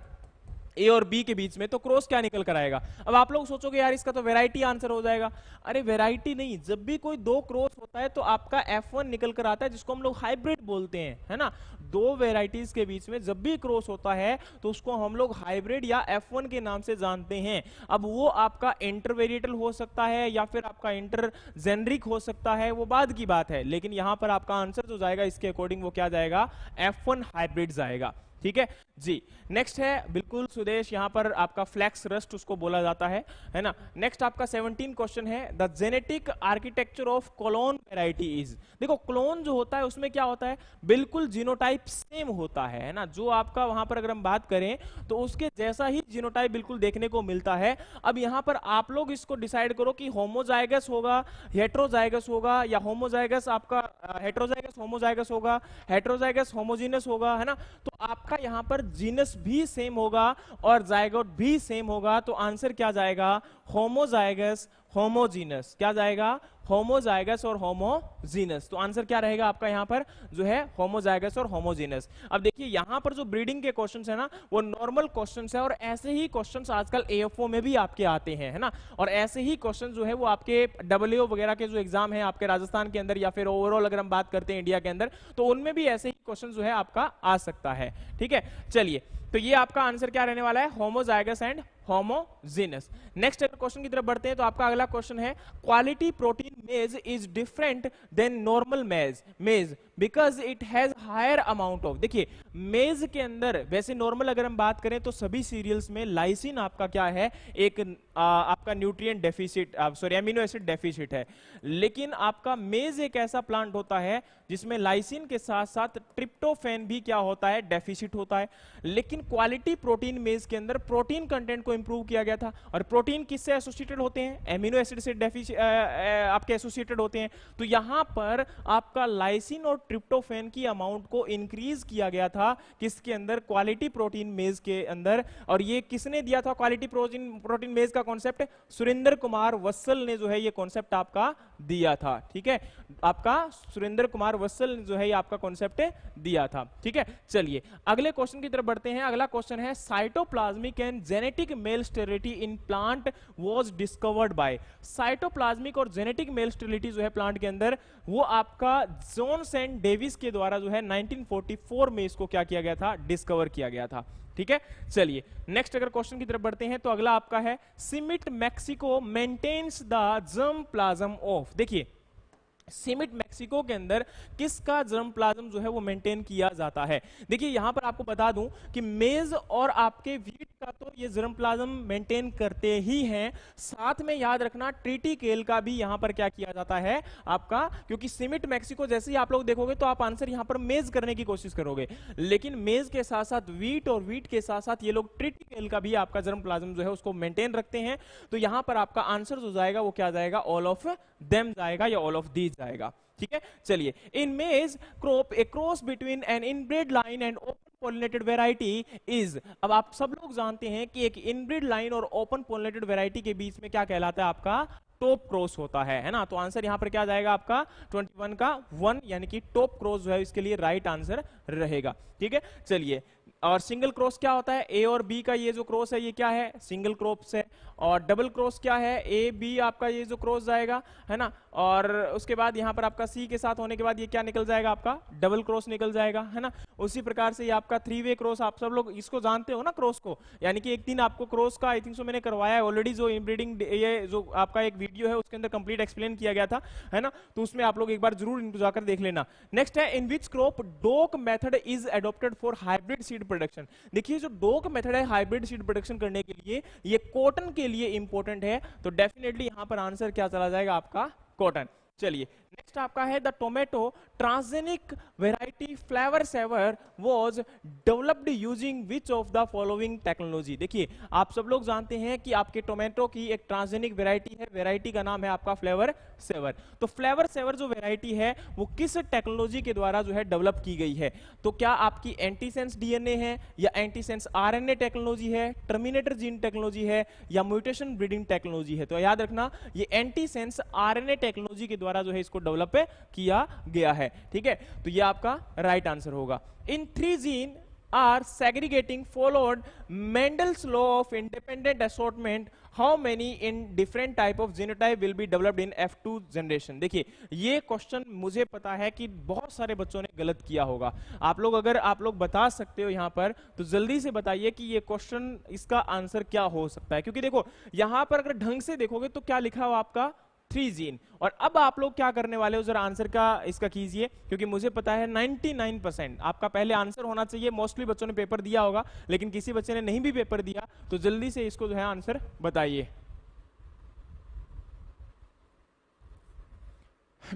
ए और बी के बीच में, तो क्रॉस क्या निकल कर आएगा। अब आप लोग सोचोगे यार इसका तो वैरायटी आंसर हो जाएगा, अरे वैरायटी नहीं, जब भी कोई दो क्रॉस होता है तो आपका एफ वन निकल कर आता है जिसको हम लोग हाइब्रिड बोलते हैं, है ना। दो वेराइटीज के बीच में जब भी क्रॉस होता है तो उसको हम लोग हाइब्रिड या एफ वन के नाम से जानते हैं। अब वो आपका इंटरवेरिएटल हो सकता है या फिर आपका इंटर जेनरिक हो सकता है, वो बाद की बात है, लेकिन यहाँ पर आपका आंसर जो जाएगा इसके अकॉर्डिंग वो क्या जाएगा, एफ वन हाइब्रिड जाएगा, ठीक है जी। नेक्स्ट है बिल्कुल सुदेश, यहाँ पर आपका फ्लैक्स रस्ट उसको बोला जाता है, है ना। नेक्स्ट आपका सेवनटीन क्वेश्चन है the genetic architecture of clone variety is, देखो क्लोन जो होता है उसमें क्या होता है, बिल्कुल जीनोटाइप सेम होता है, है ना। जो आपका वहां पर अगर हम बात करें तो उसके जैसा ही जीनोटाइप बिल्कुल देखने को मिलता है। अब यहाँ पर आप लोग इसको डिसाइड करो कि होमोजाइगस होगा, हेट्रोजाइगस होगा, या होमोजाइगस आपका हेट्रोजाइगस होमोजाइगस होगा, हेट्रोजाइगस होमोजीनस होगा, है ना। तो आप यहां पर जीनस भी सेम होगा और जायगोट भी सेम होगा, तो आंसर क्या जाएगा, होमोजाइगस होमोजीनस, क्या जाएगा, होमोजाइगस और होमोजीनस। तो आंसर क्या रहेगा आपका यहाँ पर जो है, होमोजाइगस और होमोजीनस। अब देखिए यहाँ पर जो ब्रीडिंग के क्वेश्चंस है ना वो नॉर्मल क्वेश्चंस है और ऐसे ही क्वेश्चंस आजकल एएफओ में भी आपके आते हैं, है ना, और ऐसे ही क्वेश्चन जो है वो आपके डब्ल्यूओ वगैरह के जो एग्जाम है आपके राजस्थान के अंदर या फिर ओवरऑल अगर हम बात करते हैं इंडिया के अंदर तो उनमें भी ऐसे ही क्वेश्चन जो है आपका आ सकता है, ठीक है। चलिए तो ये आपका आंसर क्या रहने वाला है, homozygous and homogeneous. Next question की तरफ बढ़ते हैं। तो आपका अगला क्वेश्चन है, quality protein maize is different than normal maize maize because it has higher amount of. देखिए मेज के अंदर वैसे नॉर्मल अगर हम बात करें तो सभी सीरियल्स में लाइसिन आपका क्या है, एक आ, आपका nutrient deficit, sorry amino acid deficit है। लेकिन आपका मेज एक ऐसा प्लांट होता है जिसमें लाइसिन के साथ साथ ट्रिप्टोफैन भी क्या होता है, डेफिसिट होता है। लेकिन क्वालिटी प्रोटीन मेज के अंदर प्रोटीन कंटेंट को इंप्रूव किया गया था, और प्रोटीन किससे एसोसिएटेड होते हैं, एमिनो एसिड से डेफिसिट आपके एसोसिएटेड होते हैं। तो यहां पर आपका लाइसिन और ट्रिप्टोफैन की अमाउंट को इंक्रीज किया गया था किसके अंदर, क्वालिटी प्रोटीन मेज के अंदर। और ये किसने दिया था क्वालिटी प्रोटीन प्रोटीन मेज का कॉन्सेप्ट, सुरेंद्र कुमार वत्सल ने जो है ये कॉन्सेप्ट आपका दिया था। ठीक है, आपका सुरेंद्र कुमार वत्सल ने जो है ये आपका कॉन्सेप्ट दिया था। ठीक है, चलिए अगले क्वेश्चन की तरफ बढ़ते हैं। अगला क्वेश्चन है, cytoplasmic and genetic male sterility in plant was discovered by. Cytoplasmic और जेनेटिक मेल स्टेरिलिटी जो है प्लांट के अंदर वो आपका जोन्स एंड डेविस के द्वारा जो है नाइनटीन फोर्टी फोर में इसको क्या किया गया था, डिस्कवर किया गया था। ठीक है, चलिए नेक्स्ट अगर क्वेश्चन की तरफ बढ़ते हैं। तो अगला आपका है, CIMMYT Mexico maintains the germ plasm of. देखिए सिमिट मैक्सिको के अंदर किसका जर्म प्लाज्म जो है वो मेंटेन किया जाता है। देखिए यहां पर आपको बता दूं कि मेज और आपके वीट का तो ये जर्म प्लाज्म मेंटेन करते ही हैं, साथ में याद रखना ट्रिटिकेल का भी यहां पर क्या किया जाता है आपका, क्योंकि सिमिट मैक्सिको जैसे ही आप लोग देखोगे तो आप आंसर यहां पर मेज करने की कोशिश करोगे, लेकिन मेज के साथ साथ वीट और वीट के साथ साथ ये लोग ट्रिटिकेल का भी आपका जर्म प्लाज्म जो है उसको मेंटेन रखते हैं। तो यहां पर आपका आंसर जो जाएगा वो क्या जाएगा, ऑल ऑफ देम जाएगा या ऑल ऑफ दीज जाएगा। ठीक है, चलिए in maize crop a cross between an inbred line and open pollinated variety is. अब आप सब लोग जानते हैं कि एक इनब्रीड लाइन और ओपन पॉलिनेटेड वैरायटी के बीच में क्या कहलाता है आपका, टॉप क्रॉस होता है, है ना। तो आंसर यहां पर क्या जाएगा आपका इक्कीस का वन, यानी कि टॉप क्रॉस जो है इसके लिए राइट आंसर रहेगा। ठीक है, चलिए और सिंगल क्रॉस क्या होता है, ए और बी का ये जो क्रॉस है ये क्या है, सिंगल क्रॉस है। और डबल क्रॉस क्या है, ए बी आपका ये जो क्रॉस जाएगा, है ना। और उसके बाद यहाँ पर आपका सी के साथ होने के बाद ये क्या निकल जाएगा आपका, डबल क्रॉस निकल जाएगा, है ना। उसी प्रकार से ये आपका थ्री वे क्रॉस, आप सब लोग इसको जानते हो ना क्रॉस को, यानी कि एक दिन आपको क्रॉस का आई थिंक सो मैंने करवाया है ऑलरेडी, जो इनब्रीडिंग ये जो आपका एक वीडियो है उसके अंदर कंप्लीट एक्सप्लेन किया गया था, है ना। तो उसमें आप लोग एक बार जरूर इनको जाकर देख लेना। नेक्स्ट है, in which crop dock method is adopted for hybrid seed production. देखिए जो डॉक मेथड है हाइब्रिड सीड प्रोडक्शन करने के लिए, ये कॉटन के लिए इंपॉर्टेंट है, तो डेफिनेटली यहां पर आंसर क्या चला जाएगा आपका, कॉटन। चलिए नेक्स्ट आपका है, the tomato transgenic variety Flavr Savr was developed using which of the following technology. देखिए आप सब लोग जानते हैं कि आपके टोमेटो की एक ट्रांसजेनिक वेराइटी है, वेराइटी का नाम है आपका फ्लेवर सेवर। तो फ्लेवर सेवर जो वेराइटी है वो किस टेक्नोलॉजी के द्वारा जो है डेवलप की गई है, तो क्या आपकी एंटीसेंस डीएनए है या एंटीसेंस आरएनए टेक्नोलॉजी है, टर्मिनेटर जीन टेक्नोलॉजी है या म्यूटेशन ब्रीडिंग टेक्नोलॉजी है। तो याद रखना ये एंटीसेंस आरएनए टेक्नोलॉजी के द्वारा जो है इसको डेवलप किया गया है। ठीक है, तो ये आपका राइट आंसर होगा। In three gene are segregating followed Mendel's law of independent assortment, how many in different type of genotype will be developed in F two generation. देखिए ये क्वेश्चन मुझे पता है कि बहुत सारे बच्चों ने गलत किया होगा, आप लोग अगर आप लोग बता सकते हो यहाँ पर तो जल्दी से बताइए कि ये क्वेश्चन इसका आंसर क्या हो सकता है, क्योंकि देखो यहाँ पर अगर ढंग से देखोगे तो क्या लिखा हो आपका थ्री जीन। और अब आप लोग क्या करने वाले हो, जरा आंसर का इसका कीजिए, क्योंकि मुझे पता है निन्यानवे परसेंट आपका पहले आंसर होना चाहिए। मोस्टली बच्चों ने पेपर दिया होगा, लेकिन किसी बच्चे ने नहीं भी पेपर दिया, तो जल्दी से इसको जो है आंसर बताइए।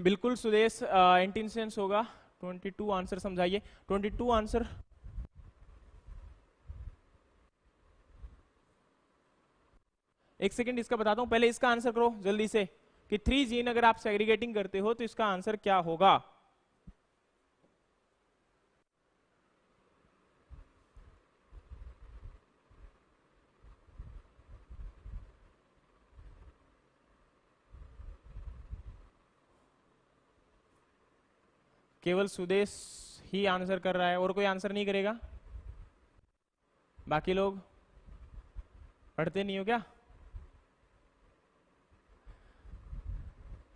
बिल्कुल सुदेश, एंटीसेंस होगा बाईस आंसर, समझाइए बाईस आंसर। एक सेकेंड इसका बताता हूं, पहले इसका आंसर करो जल्दी से कि थ्री जीन अगर आप सेग्रीगेटिंग करते हो तो इसका आंसर क्या होगा। केवल सुदेश ही आंसर कर रहा है, और कोई आंसर नहीं करेगा, बाकी लोग पढ़ते नहीं हो क्या।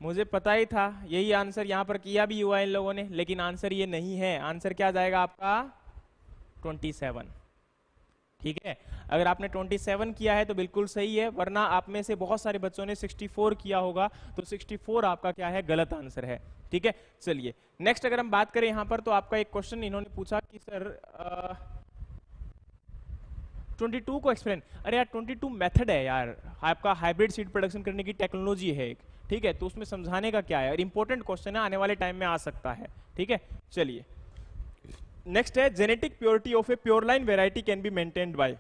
मुझे पता ही था यही आंसर यहाँ पर किया भी हुआ इन लोगों ने, लेकिन आंसर ये नहीं है। आंसर क्या जाएगा आपका सत्ताईस। ठीक है, अगर आपने सत्ताईस किया है तो बिल्कुल सही है, वरना आप में से बहुत सारे बच्चों ने चौंसठ किया होगा, तो चौंसठ आपका क्या है, गलत आंसर है। ठीक है, चलिए नेक्स्ट अगर हम बात करें यहाँ पर, तो आपका एक क्वेश्चन इन्होंने पूछा कि सर आ, बाईस को एक्सप्लेन, अरे यार बाईस मेथड है यार, आपका हाइब्रिड सीड प्रोडक्शन करने की टेक्नोलॉजी है एक, ठीक है, तो उसमें समझाने का क्या है, और इंपॉर्टेंट क्वेश्चन है, आने वाले टाइम में आ सकता है। ठीक है, चलिए नेक्स्ट है genetic purity of a pure line variety can be maintained by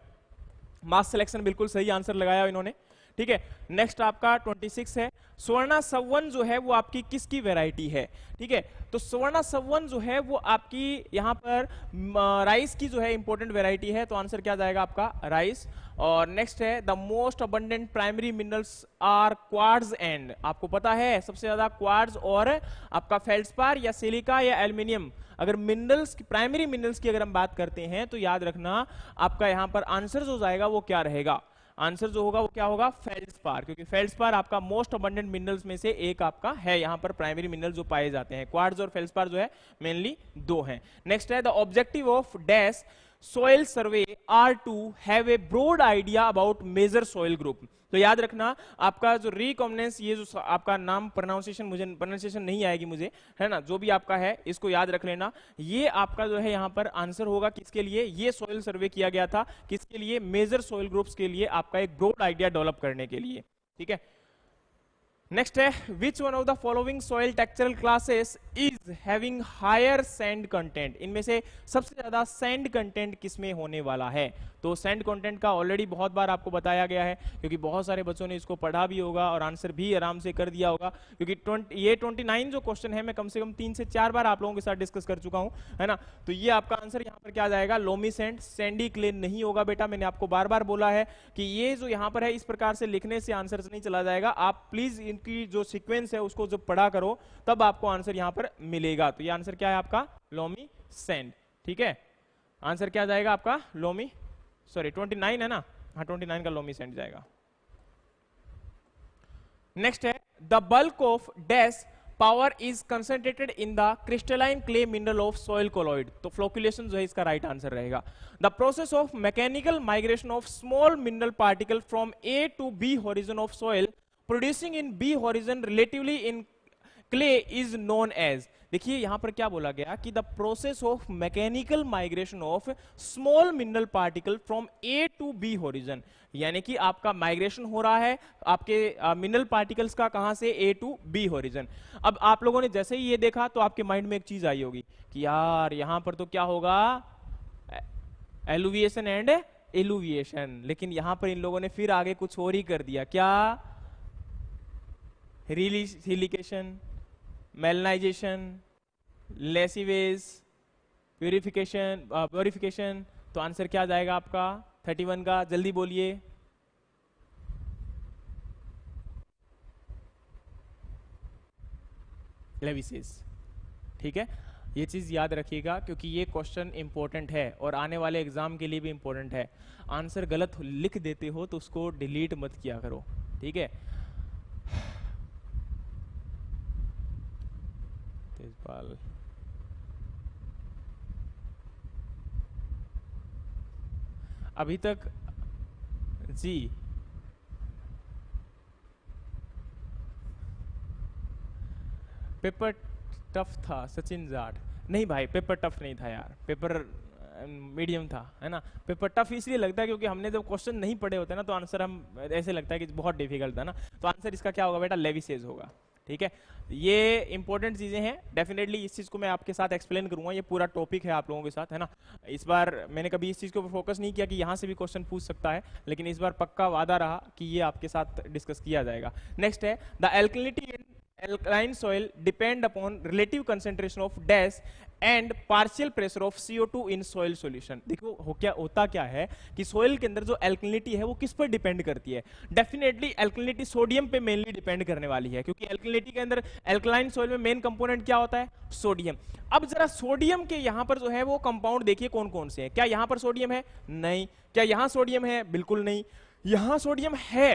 mass selection, बिल्कुल सही आंसर लगाया इन्होंने। ठीक है, नेक्स्ट आपका छब्बीस है, स्वर्णा सवन जो है वो आपकी किसकी वैरायटी है। ठीक है, तो स्वर्णा सवन जो है वो आपकी यहाँ पर राइस की जो है इंपॉर्टेंट वैरायटी है, तो आंसर क्या जाएगा आपका, राइस। और नेक्स्ट है the most abundant primary minerals are quartz and, आपको पता है सबसे ज्यादा क्वार्ट्ज और आपका फेल्डस्पार या सिलिका या एल्यूमिनियम, अगर मिनरल्स की प्राइमरी मिनरल्स की अगर हम बात करते हैं तो याद रखना आपका यहाँ पर आंसर जो जाएगा वो क्या रहेगा, आंसर जो होगा वो क्या होगा, फेल्डस्पार, क्योंकि फेल्डस्पार आपका मोस्ट अबंडेंट मिनरल्स में से एक आपका है, यहाँ पर प्राइमरी मिनरल जो पाए जाते हैं, क्वार्ट्ज और फेल्डस्पार जो है मेनली दो हैं। नेक्स्ट है the objective of dash soil survey are to have a broad idea about major soil group, तो याद रखना आपका जो रिकॉम्बिनेंस, ये जो आपका नाम प्रोनाउंसिएशन मुझे प्रोनाउंसिएशन नहीं आएगी मुझे, है ना, जो भी आपका है इसको याद रख लेना, ये आपका जो है यहाँ पर आंसर होगा किसके लिए, ये सोयल सर्वे किया गया था किसके लिए, मेजर सोयल ग्रुप्स के लिए, आपका एक ब्रॉड आइडिया डेवलप करने के लिए। ठीक है, नेक्स्ट है which one of the following soil textural classes is having higher sand content, इनमें से सबसे ज्यादा सैंड कंटेंट किसमें होने वाला है, तो सैंड कंटेंट का ऑलरेडी बहुत बार आपको बताया गया है, क्योंकि बहुत सारे बच्चों ने इसको पढ़ा भी होगा और आंसर भी आराम से कर दिया होगा, क्योंकि ट्वेंटी ये ट्वेंटी नाइन जो क्वेश्चन है मैं कम से कम तीन से चार बार आप लोगों के साथ डिस्कस कर चुका हूँ, है ना, तो ये आपका आंसर यहाँ पर क्या जाएगा, लोमी सैंड, सैंडी क्ले नहीं होगा बेटा, मैंने आपको बार बार बोला है कि ये जो यहाँ पर है इस प्रकार से लिखने से आंसर नहीं चला जाएगा, आप प्लीज की जो सीक्वेंस है उसको जब पढ़ा करो तब आपको आंसर यहां पर मिलेगा। तो ये आंसर क्या है आपका, लोमी सैंड। ठीक है, आंसर क्या जाएगा आपका, लोमी, सॉरी उनतीस है ना, हाँ उनतीस का लोमी सैंड जाएगा। नेक्स्ट है the bulk of dash power is concentrated in the crystalline clay mineral of soil colloid, तो फ्लोक्यूलेशन जो है इसका राइट आंसर रहेगा। The process of mechanical migration of small mineral particle from A to B horizon of soil producing in B horizon relatively in clay is known as, देखिए यहां पर क्या बोला गया कि the process of mechanical migration of small mineral particle from A to B horizon, यानी कि आपका माइग्रेशन हो रहा है आपके मिनरल पार्टिकल्स का कहां से, ए टू बी होरिजन। अब आप लोगों ने जैसे ही ये देखा तो आपके माइंड में एक चीज आई होगी कि यार यहां पर तो क्या होगा, एलुविएशन एंड एलुविएशन, लेकिन यहां पर इन लोगों ने फिर आगे कुछ और ही कर दिया, क्या, silication, melanization, lessivage, purification, purification, तो आंसर क्या जाएगा आपका इकतीस का, जल्दी बोलिए, लेविसेस। ठीक है, ये चीज़ याद रखिएगा क्योंकि ये क्वेश्चन इंपॉर्टेंट है और आने वाले एग्जाम के लिए भी इंपॉर्टेंट है। आंसर गलत लिख देते हो तो उसको डिलीट मत किया करो, ठीक है, तेजपाल, अभी तक जी पेपर टफ था, सचिन जाट, नहीं भाई पेपर टफ नहीं था यार, पेपर मीडियम था, है ना, पेपर टफ इसलिए लगता है क्योंकि हमने जब क्वेश्चन नहीं पढ़े होते ना तो आंसर हम ऐसे लगता है कि बहुत डिफिकल्ट था ना, तो आंसर इसका क्या होगा बेटा, लेविसेज होगा। ठीक है, ये इंपॉर्टेंट चीज़ें हैं, डेफिनेटली इस चीज़ को मैं आपके साथ एक्सप्लेन करूंगा, ये पूरा टॉपिक है आप लोगों के साथ, है ना, इस बार मैंने कभी इस चीज़ के ऊपर फोकस नहीं किया कि यहाँ से भी क्वेश्चन पूछ सकता है, लेकिन इस बार पक्का वादा रहा कि ये आपके साथ डिस्कस किया जाएगा। नेक्स्ट है the alkalinity in alkaline soil depend upon relative concentration of dash and partial pressure of C O two in soil solution. देखो हो क्या होता क्या है कि सोयल के अंदर जो एल्कलिनिटी है वो किस पर डिपेंड करती है, डेफिनेटली एल्कलिनिटी सोडियम पे मेनली डिपेंड करने वाली है, क्योंकि एल्कलिनिटी के अंदर एल्कलाइन सोयल में मेन कंपोनेंट क्या होता है, सोडियम। अब जरा सोडियम के यहाँ पर जो है वो कंपाउंड देखिए कौन कौन से हैं, क्या यहाँ पर सोडियम है, नहीं, क्या यहाँ सोडियम है, बिल्कुल नहीं, यहाँ सोडियम है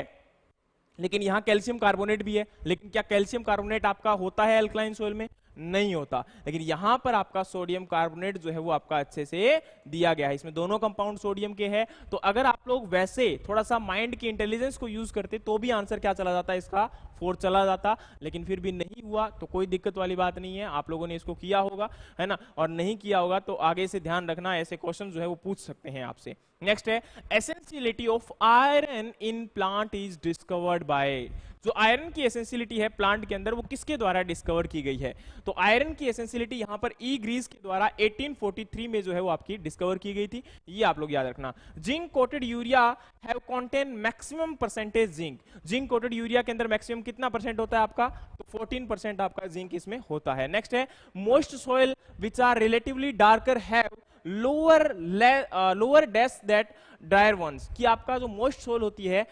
लेकिन यहाँ कैल्शियम कार्बोनेट भी है, लेकिन क्या कैल्शियम कार्बोनेट आपका होता है एल्कलाइन सोयल में, नहीं होता, लेकिन यहाँ पर आपका सोडियम कार्बोनेट जो है वो आपका अच्छे से दिया गया है। इसमें दोनों कंपाउंड सोडियम के हैं, तो अगर आप लोग वैसे थोड़ा सा माइंड की इंटेलिजेंस को यूज करते तो भी आंसर क्या चला जाता, इसका फोर चला जाता, लेकिन फिर भी नहीं हुआ तो कोई दिक्कत वाली बात नहीं है। आप लोगों ने इसको किया होगा, है ना, और नहीं किया होगा तो आगे से ध्यान रखना, ऐसे क्वेश्चन जो है वो पूछ सकते हैं आपसे। नेक्स्ट है essentiality of iron in plant is discovered by, जो आयरन की एसेंशियलिटी है प्लांट के अंदर वो किसके द्वारा डिस्कवर की गई है, तो आयरन की एसेंशियलिटी यहाँ पर ई ग्रीस के द्वारा अठारह सौ तैंतालीस में जो है वो आपकी डिस्कवर की गई थी, ये आप लोग याद रखना। Zinc coated urea have contain maximum percentage zinc, zinc coated urea के अंदर मैक्सिमम कितना परसेंट होता है आपका, तो चौदह परसेंट आपका जिंक इसमें होता है। नेक्स्ट है most soil which are relatively darker have lower lower dash that dryer ones, कि आपका जो मोस्ट सॉइल होती है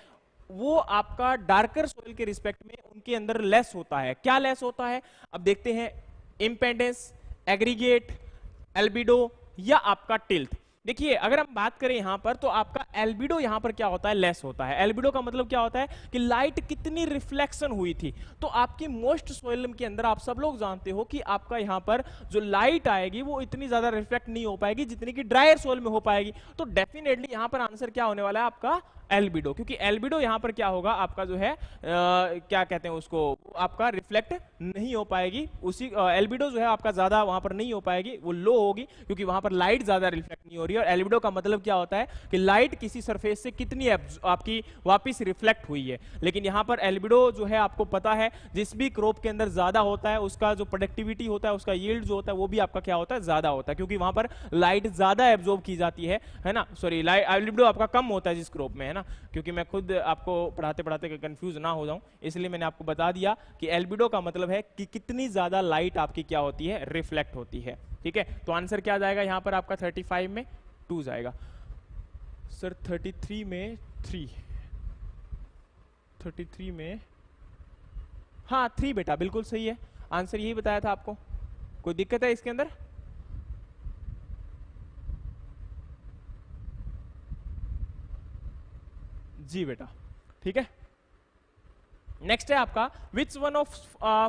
वो आपका डार्कर सोइल के रिस्पेक्ट में उनके अंदर लेस होता है। क्या लेस होता है, अब देखते हैं, इम्पेडेंस, एग्रीगेट, एल्बिडो या आपका टिल्थ। देखिए अगर हम बात करें यहाँ पर तो आपका एल्बिडो यहाँ पर क्या होता है, लेस होता है। एल्बिडो का मतलब क्या होता है कि लाइट कितनी रिफ्लेक्शन हुई थी, तो आपकी मोस्ट सोइल के अंदर आप सब लोग जानते हो कि आपका यहाँ पर जो लाइट आएगी वो इतनी ज्यादा रिफ्लेक्ट नहीं हो पाएगी जितनी कि ड्रायर सोइल में हो पाएगी, तो डेफिनेटली यहाँ पर आंसर क्या होने वाला है आपका एल्बिडो, क्योंकि एल्बिडो यहाँ पर क्या होगा आपका जो है आ, क्या कहते हैं उसको, आपका रिफ्लेक्ट नहीं हो पाएगी, उसी एल्बिडो जो है आपका ज्यादा वहां पर नहीं हो पाएगी, वो लो होगी क्योंकि वहां पर लाइट ज्यादा रिफ्लेक्ट नहीं हो रही है। और एल्बिडो का मतलब क्या होता है कि लाइट किसी सरफेस से कितनी आपकी वापिस रिफ्लेक्ट हुई है, लेकिन यहाँ पर एल्बिडो जो है आपको पता है जिस भी क्रॉप के अंदर ज्यादा होता है उसका जो प्रोडक्टिविटी होता है, उसका यील्ड जो होता है वो भी आपका क्या होता है, ज्यादा होता है, क्योंकि वहां पर लाइट ज्यादा एब्जॉर्ब की जाती है, है ना, सॉरी एल्बिडो आपका कम होता है जिस क्रॉप में, है ना, क्योंकि मैं खुद आपको पढ़ाते पढ़ाते कंफ्यूज ना हो जाऊं इसलिए मैंने आपको बता दिया कि एल्बिडो का मतलब है कि कितनी ज्यादा लाइट आपकी क्या होती है, रिफ्लेक्ट होती है। ठीक है, तो आंसर क्या जाएगा यहां पर आपका पैंतीस में टू जाएगा सर, तैंतीस में थ्री, तैंतीस में हाँ थ्री बेटा, बिल्कुल सही है आंसर, यही बताया था आपको। कोई दिक्कत है इसके अंदर? जी बेटा, ठीक है। नेक्स्ट है आपका which one of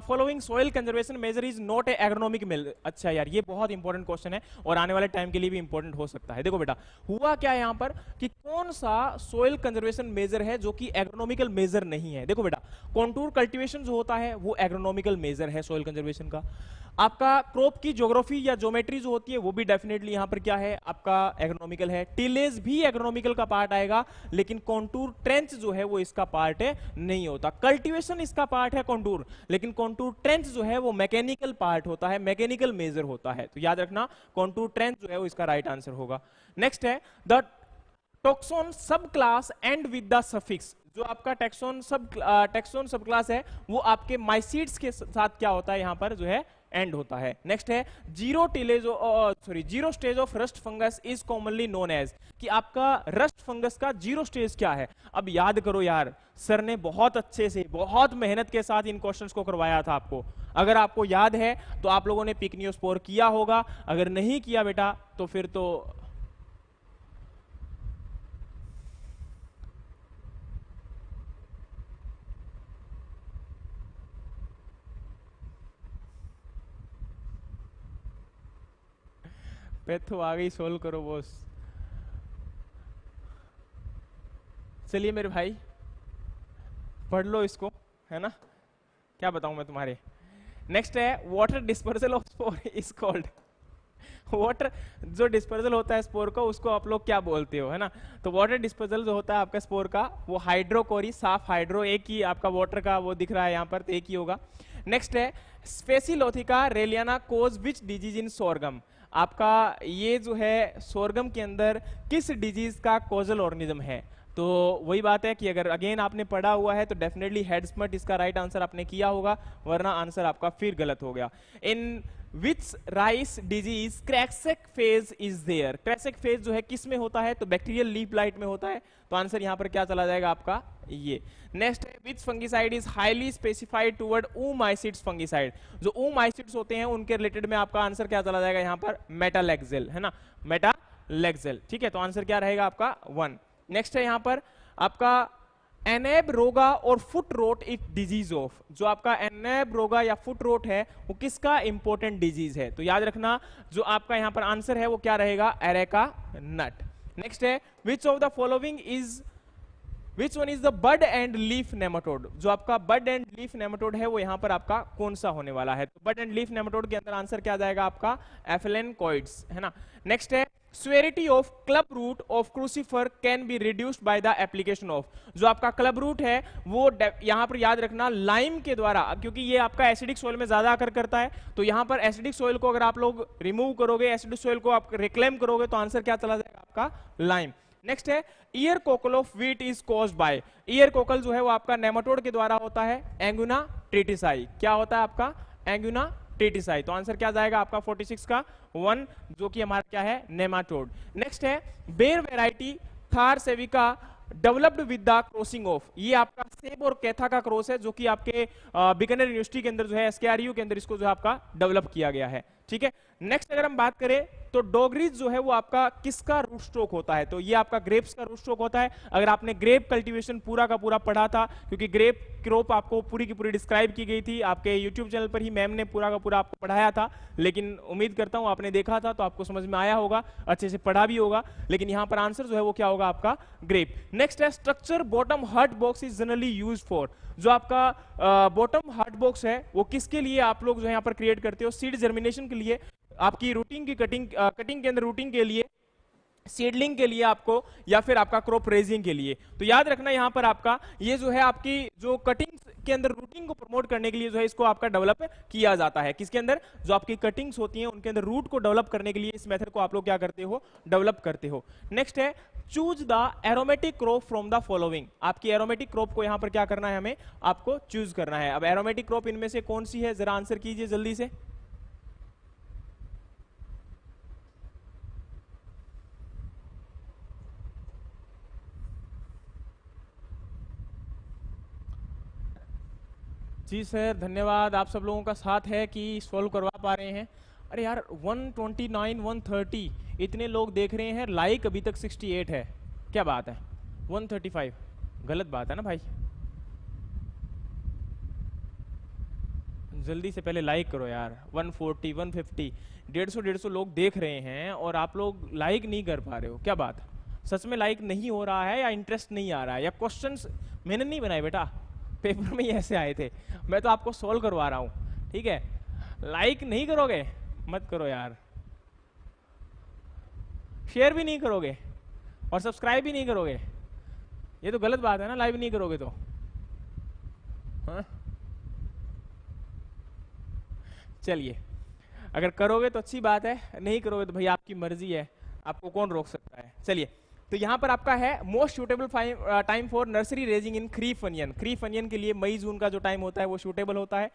following soil conservation measure is not a agronomic measure. अच्छा यार, ये बहुत इंपॉर्टेंट क्वेश्चन है और आने वाले टाइम के लिए भी इंपॉर्टेंट हो सकता है। देखो बेटा, हुआ क्या है यहाँ पर कि कौन सा सोइल कंजर्वेशन मेजर है जो कि एग्रोनॉमिकल मेजर नहीं है। देखो बेटा, कॉन्टूर कल्टिवेशन जो होता है वो एग्रोनॉमिकल मेजर है सोइल कंजर्वेशन का। आपका क्रॉप की ज्योग्राफी या ज्योमेट्री जो होती है वो भी डेफिनेटली यहाँ पर क्या है आपका एग्रोनॉमिकल है। टिलेज भी एग्रोनॉमिकल का पार्ट आएगा, लेकिन कॉन्टूर ट्रेंच जो है वो इसका पार्ट नहीं होता। कल्टिवेशन इसका पार्ट है कॉन्टूर, लेकिन कॉन्टूर ट्रेंच जो है वो मैकेनिकल पार्ट होता है, मैकेनिकल मेजर होता है। तो याद रखना कॉन्टूर ट्रेंच जो है वो इसका राइट आंसर होगा। नेक्स्ट है द टैक्सोन सब class end with the suffix. जो आपका टैक्सोन सब टैक्सोन सब क्लास है वो आपके माइसीड्स के साथ क्या होता है यहाँ पर जो है एंड होता है। नेक्स्ट है zero tillage sorry zero stage of rust fungus is commonly known as, कि आपका रस्ट फंगस का जीरो स्टेज क्या है। अब याद करो यार, सर ने बहुत अच्छे से बहुत मेहनत के साथ इन क्वेश्चंस को करवाया था आपको। अगर आपको याद है तो आप लोगों ने पिकनियोस्पोर किया होगा, अगर नहीं किया बेटा तो फिर तो पैथो आ गई, सोल्व करो बॉस। चलिए मेरे भाई, पढ़ लो इसको, है ना, क्या बताऊं मैं तुम्हारे। नेक्स्ट है water dispersal of spore is called. Water जो डिस्पर्सल होता है स्पोर का उसको आप लोग क्या बोलते हो, है ना। तो वाटर डिस्पर्सल जो होता है आपका स्पोर का वो हाइड्रोकोरी, साफ हाइड्रो, एक ही आपका वाटर का वो दिख रहा है यहाँ पर, तो एक ही होगा। नेक्स्ट है स्पेसिलोथिका रेलियाना कोज विच डिजीज इन सोरगम। आपका ये जो है सोरगम के अंदर किस डिजीज का कॉजल ऑर्गेनिज्म है। तो वही बात है कि अगर अगेन आपने पढ़ा हुआ है तो डेफिनेटली हेडस्मट इसका राइट आंसर आपने किया होगा, वरना आंसर आपका फिर गलत हो गया। In which rice disease kresek phase is there. Kresek phase जो है किस में होता है, तो बैक्टीरियल लीफ लाइट में होता है। तो आंसर यहाँ पर क्या चला जाएगा आपका ये। नेक्स्ट है which fungicide is highly specified toward oomycetes fungicide. जो ओमाइसिड्स होते हैं उनके रिलेटेड में आपका आंसर क्या चला जाएगा यहाँ पर, मेटालेक्सेल, है ना, मेटालेक्सेल। ठीक है, तो आंसर क्या रहेगा आपका वन। नेक्स्ट है यहाँ पर आपका एनेब रोगा और foot rot if disease of, जो आपका एनेब रोगा या फुट रोट है वो किसका इंपॉर्टेंट डिजीज है, तो याद रखना जो आपका यहाँ पर आंसर है वो क्या रहेगा, एरेका नट। नेक्स्ट है which of the following is which one is the bud and leaf nematode, जो आपका बड एंड लीफ नेमाटोड है वो यहाँ पर आपका कौन सा होने वाला है, तो बड एंड लीफ नेमाटोड के अंदर आंसर क्या जाएगा आपका एफलेनकॉइड्स, है ना। नेक्स्ट है severity of club root of crucifer can be reduced by the application of, जो आपका क्लब रूट है वो यहाँ पर याद रखना लाइम के द्वारा, क्योंकि ये आपका एसिडिक सोइल में ज्यादा आकर करता है, तो यहाँ पर एसिडिक सोइल को अगर आप लोग रिमूव करोगे, एसिडिक सोइल को आप रिक्लेम करोगे तो आंसर क्या चला जाएगा आपका लाइम। नेक्स्ट है ear cockle of wheat is caused by, ear cockle जो है वो आपका नेमाटोड के द्वारा होता है एंगुना ट्रिटिसाई, क्या होता है आपका एंगुना ट्रिटिसाई, तो आंसर क्या जाएगा आपका छियालीस का वन, जो कि हमारा क्या है नेमाटोड। नेक्स्ट है बेर variety Thar Sevika developed with the crossing of, ये आपका सेब और कैथा का क्रॉस है, जो कि आपके बीकानेर यूनिवर्सिटी के अंदर जो है एसकेआरयू के अंदर इसको जो है आपका डेवलप किया गया है, ठीक है। नेक्स्ट अगर हम बात करें तो डोगरीज जो है वो आपका किसका रूट स्टॉक होता है, तो ये आपका ग्रेप्स का रूट स्टॉक होता है। अगर आपने ग्रेप कल्टीवेशन पूरा का पूरा पढ़ा था, क्योंकि ग्रेप क्रॉप आपको पूरी की पूरी डिस्क्राइब की गई थी, आपके यूट्यूब चैनल पर ही मैम ने पूरा का पूरा आपको पढ़ाया था, लेकिन उम्मीद करता हूं आपने देखा था तो आपको समझ में आया होगा, अच्छे से पढ़ा भी होगा, लेकिन यहाँ पर आंसर जो है वो क्या होगा आपका ग्रेप। नेक्स्ट है structure bottom heat box is generally use for, जो आपका बॉटम हर्ट बॉक्स है वो किसके लिए आप लोग जो यहाँ पर क्रिएट करते हो, सीड जर्मिनेशन के लिए, आपकी रूटिंग की कटिंग कटिंग के अंदर रूटिंग के लिए, सीडलिंग के लिए आपको, या फिर आपका क्रॉप रेजिंग के लिए। तो याद रखना यहाँ पर आपका ये जो है आपकी जो कटिंग्स के अंदर रूटिंग को प्रमोट करने के लिए जो है इसको आपका डेवलप किया जाता है, किसके अंदर, जो आपकी कटिंग्स होती हैं उनके अंदर रूट को डेवलप करने के लिए इस मेथड को आप लोग क्या करते हो, डेवलप करते हो। नेक्स्ट है choose the aromatic crop from the following, आपकी एरोमेटिक क्रॉप को यहाँ पर क्या करना है, हमें आपको चूज करना है। अब एरोमेटिक क्रॉप इनमें से कौन सी है, जरा आंसर कीजिए जल्दी से। जी सर धन्यवाद, आप सब लोगों का साथ है कि सॉल्व करवा पा रहे हैं। अरे यार एक सौ उनतीस, एक सौ तीस इतने लोग देख रहे हैं, लाइक अभी तक अड़सठ है, क्या बात है। एक सौ पैंतीस गलत बात है ना भाई, जल्दी से पहले लाइक करो यार। एक सौ चालीस, एक सौ पचास, एक सौ पचास, एक सौ पचास लोग देख रहे हैं और आप लोग लाइक नहीं कर पा रहे हो, क्या बात है, सच में लाइक नहीं हो रहा है या इंटरेस्ट नहीं आ रहा है या क्वेश्चंस मैंने नहीं बनाए बेटा, पेपर में ही ऐसे आए थे, मैं तो आपको सॉल्व करवा रहा हूं, ठीक है। लाइक नहीं करोगे मत करो यार, शेयर भी नहीं करोगे और सब्सक्राइब भी नहीं करोगे, ये तो गलत बात है ना, लाइव नहीं करोगे तो हाँ? चलिए अगर करोगे तो अच्छी बात है, नहीं करोगे तो भाई आपकी मर्जी है, आपको कौन रोक सकता है। चलिए तो यहाँ पर आपका है most suitable time for nursery raising in kharif onion, kharif onion के लिए मई जून का जो टाइम होता है वो सूटेबल होता है।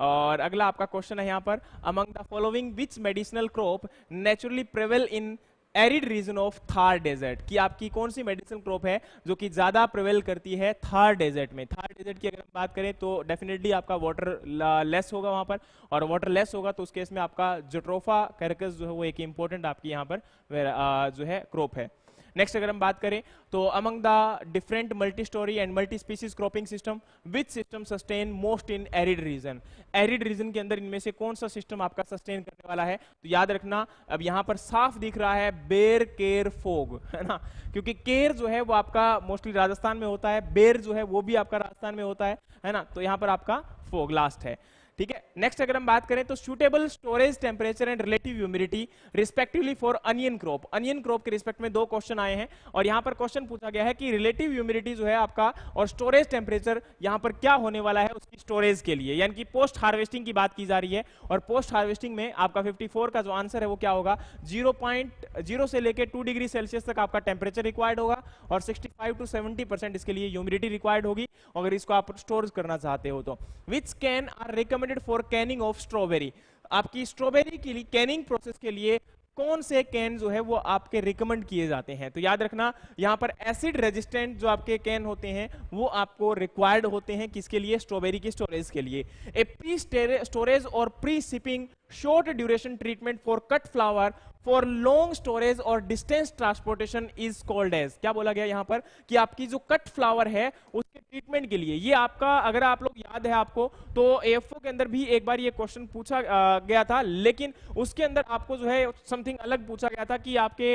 और अगला आपका क्वेश्चन है यहाँ पर among the following which medicinal crop naturally prevail in arid region of Thar desert, कि आपकी कौन सी मेडिसिनल क्रॉप है जो कि ज्यादा प्रेवेल करती है थार डेजर्ट में। थार डेजर्ट की अगर हम बात करें तो डेफिनेटली आपका वाटर लेस होगा वहाँ पर, और वाटर लेस होगा तो उस केस में आपका जट्रोफा कैरकस जो है वो एक इंपॉर्टेंट आपकी यहाँ पर जो है क्रॉप है। नेक्स्ट अगर हम बात करें तो among the different multi storey and multi species cropping system which system sustain most in arid region, arid region के अंदर इनमें से कौन सा सिस्टम आपका सस्टेन करने वाला है, तो याद रखना अब यहाँ पर साफ दिख रहा है बेर केर फोग, है ना, क्योंकि केर जो है वो आपका मोस्टली राजस्थान में होता है, बेर जो है वो भी आपका राजस्थान में होता है, है ना, तो यहाँ पर आपका फोग लास्ट है, ठीक है। नेक्स्ट अगर हम बात करें तो suitable storage temperature and relative humidity respectively for onion crop, onion crop के रिस्पेक्ट में दो क्वेश्चन आए हैं और यहां पर क्वेश्चन पूछा गया है कि रिलेटिव ह्यूमिडिटी जो है आपका और स्टोरेज टेम्परेचर यहां पर क्या होने वाला है उसकी स्टोरेज के लिए, यानी कि पोस्ट हार्वेस्टिंग की बात की जा रही है, और पोस्ट हार्वेस्टिंग में आपका फिफ्टी फोर का जो आंसर है वो क्या होगा, जीरो पॉइंट जीरो से लेकर टू डिग्री सेल्सियस तक आपका टेम्परेचर रिक्वायर्ड होगा और sixty five to seventy percent इसके लिए ह्यूमिडिटी रिक्वायर्ड होगी अगर इसको आप स्टोर करना चाहते हो तो। Which can are recommend for canning of strawberry, आपकी स्ट्रॉबेरी के लिए कैनिंग प्रोसेस के लिए कौन से कैन जो है वो आपके रिकमेंड किए जाते हैं, तो याद रखना यहाँ पर एसिड रेजिस्टेंट जो आपके कैन होते हैं वो आपको रिक्वायर्ड होते हैं किसके लिए, स्ट्रॉबेरी की स्टोरेज के लिए। ए प्री स्टोरेज और pre shipping short duration treatment for cut flower for long storage और distance transportation is called as, क्या बोला गया यहाँ पर कि आपकी जो कट फ्लावर है उसके ट्रीटमेंट के लिए। ये आपका अगर आप लोग याद है आपको तो एएफओ के अंदर भी एक बार ये क्वेश्चन पूछा गया था, लेकिन उसके अंदर आपको जो है समथिंग अलग पूछा गया था कि आपके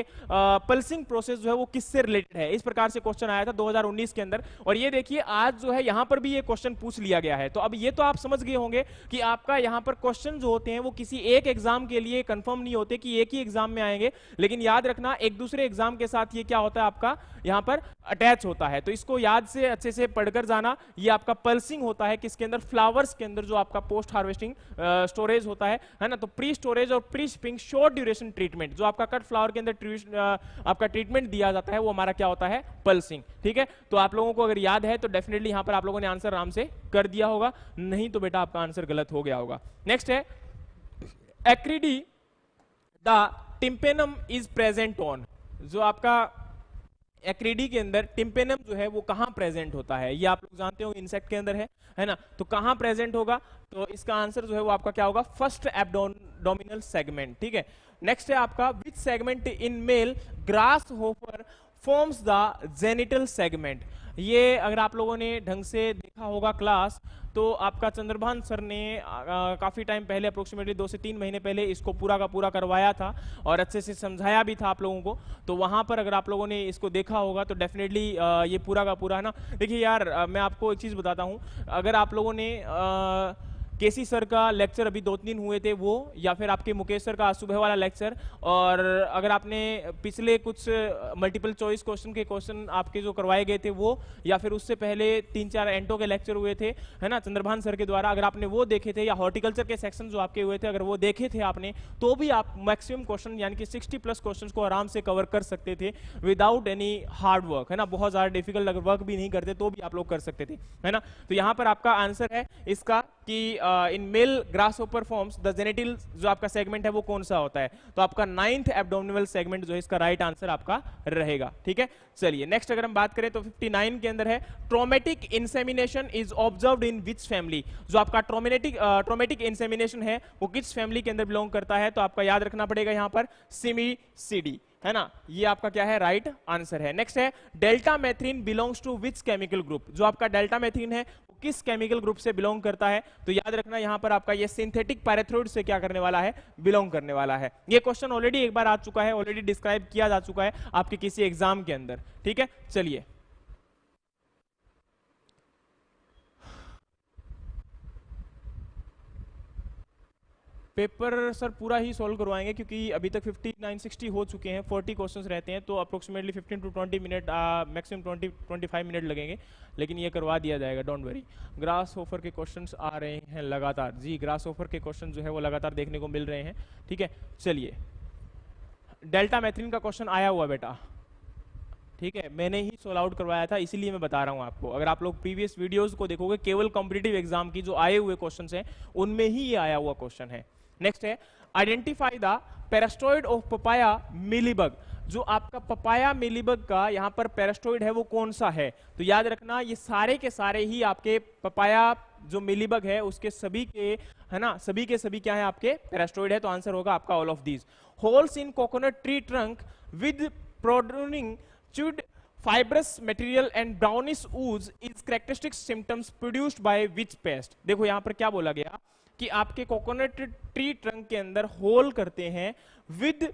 पल्सिंग प्रोसेस जो है वो किससे रिलेटेड है, इस प्रकार से क्वेश्चन आया था दो हज़ार उन्नीस के अंदर। और ये देखिए आज जो है यहां पर भी ये क्वेश्चन पूछ लिया गया है। तो अब ये तो आप समझ गए होंगे कि आपका यहां पर क्वेश्चन जो होते हैं वो किसी एक एग्जाम के लिए कंफर्म नहीं होते कि एक ही एग्जाम में आएंगे, लेकिन याद रखना एक दूसरे एग्जाम के साथ ये क्या होता है आपका यहां पर अटैच होता है। तो इसको याद से अच्छे से पढ़कर जाना। ये आपका पल्सिंग होता है किसके अंदर, फ्लावर्स के अंदर, जो आपका पोस्ट हार्वेस्टिंग स्टोरेज होता है, है ना। तो प्री स्टोरेज और pre shipping short duration treatment, जो आपका कट फ्लावर के अंदर आपका ट्रीटमेंट दिया जाता है वो हमारा क्या होता है, पल्सिंग। ठीक है, तो आप लोगों को अगर याद है तो डेफिनेटली यहां पर आप लोगों ने आंसर आराम से कर दिया होगा, नहीं तो बेटा आपका आंसर गलत हो गया होगा। नेक्स्ट है एक्रिडी the tympanum is present on, जो आपका एक्रिडी के अंदर टिम्पेनम जो है वो कहाँ प्रेजेंट होता है, ये आप लोग जानते हो इंसेक्ट के अंदर है, है ना। तो कहाँ प्रेजेंट होगा, तो इसका आंसर जो है वो आपका क्या होगा, फर्स्ट एब्डोमिनल सेगमेंट। ठीक है, नेक्स्ट है आपका which segment in male grasshopper forms the genital segment. ये अगर आप लोगों ने ढंग से देखा होगा क्लास, तो आपका चंद्रभान सर ने काफ़ी टाइम पहले अप्रोक्सीमेटली दो से तीन महीने पहले इसको पूरा का पूरा करवाया था और अच्छे से समझाया भी था आप लोगों को। तो वहाँ पर अगर आप लोगों ने इसको देखा होगा तो डेफिनेटली ये पूरा का पूरा, है ना। देखिए यार मैं आपको एक चीज़ बताता हूँ, अगर आप लोगों ने आ, केसी सर का लेक्चर अभी दो तीन हुए थे वो, या फिर आपके मुकेश सर का सुबह वाला लेक्चर, और अगर आपने पिछले कुछ मल्टीपल चॉइस क्वेश्चन के क्वेश्चन आपके जो करवाए गए थे वो, या फिर उससे पहले तीन चार एंटो के लेक्चर हुए थे, है ना, चंद्रभान सर के द्वारा, अगर आपने वो देखे थे, या हॉर्टिकल्चर के सेक्शन जो आपके हुए थे अगर वो देखे थे आपने, तो भी आप मैक्सिमम क्वेश्चन यानी कि सिक्सटी प्लस क्वेश्चन को आराम से कवर कर सकते थे विदाउट एनी हार्ड वर्क, है ना। बहुत ज़्यादा डिफिकल्ट अगर वर्क भी नहीं करते तो भी आप लोग कर सकते थे, है ना। तो यहाँ पर आपका आंसर है इसका कि in male grasshopper forms the genital जो आपका सेगमेंट है वो कौन सा होता है, तो आपका नाइन्थ एब्डोमिनल सेगमेंट जो है इसका राइट आंसर आपका रहेगा। ठीक है, चलिए नेक्स्ट अगर हम बात करें तो उनसठ के अंदर है traumatic insemination is observed in which family, जो आपका ट्रोमेटिक ट्रोमेटिक इंसेमिनेशन है वो किस फैमिली के अंदर बिलोंग करता है, तो आपका याद रखना पड़ेगा यहाँ पर सिमिसीडी, है ना। ये आपका क्या है, राइट आंसर है। नेक्स्ट है deltamethrin belongs to which chemical group, जो आपका डेल्टा मेथ्रीन है किस केमिकल ग्रुप से बिलोंग करता है, तो याद रखना यहां पर आपका ये सिंथेटिक पैराथ्रोइड से क्या करने वाला है, बिलोंग करने वाला है। ये क्वेश्चन ऑलरेडी एक बार आ चुका है, ऑलरेडी डिस्क्राइब किया जा चुका है आपके किसी एग्जाम के अंदर। ठीक है, चलिए पेपर सर पूरा ही सॉल्व करवाएंगे क्योंकि अभी तक फिफ्टी नाइन सिक्सटी हो चुके हैं, चालीस क्वेश्चंस रहते हैं, तो approximately fifteen to twenty minute, maximum twenty twenty five minute लगेंगे, लेकिन ये करवा दिया जाएगा, डोंट वरी। ग्रास होफर के क्वेश्चंस आ रहे हैं लगातार, जी ग्रास होफर के क्वेश्चन जो है वो लगातार देखने को मिल रहे हैं। ठीक है, चलिए डेल्टा मैथ्रीन का क्वेश्चन आया हुआ बेटा, ठीक है, मैंने ही सोल आउट करवाया था इसीलिए मैं बता रहा हूं आपको। अगर आप लोग प्रीवियस वीडियोस को देखोगे केवल कॉम्पिटिटिव एग्जाम की जो आए हुए क्वेश्चंस हैं उनमें ही ये आया हुआ क्वेश्चन है। नेक्स्ट है identify the parasitoid of papaya mealybug, जो आपका पपाया मिलीबग का यहाँ पर पैरास्टोइड है वो कौन सा है, तो याद रखना ये सारे के सारे ही आपके पपाया जो मिलीबग है उसके सभी के, है ना, सभी के सभी क्या है आपके पैरास्टोइड है, तो आंसर होगा आपका all of these. Holes in coconut tree trunk with protruding Chewed fibrous material and brownish ooze is characteristic symptoms produced by which pest? देखो यहाँ पर क्या बोला गया कि आपके कोकोनट ट्री ट्रंक के अंदर होल करते हैं with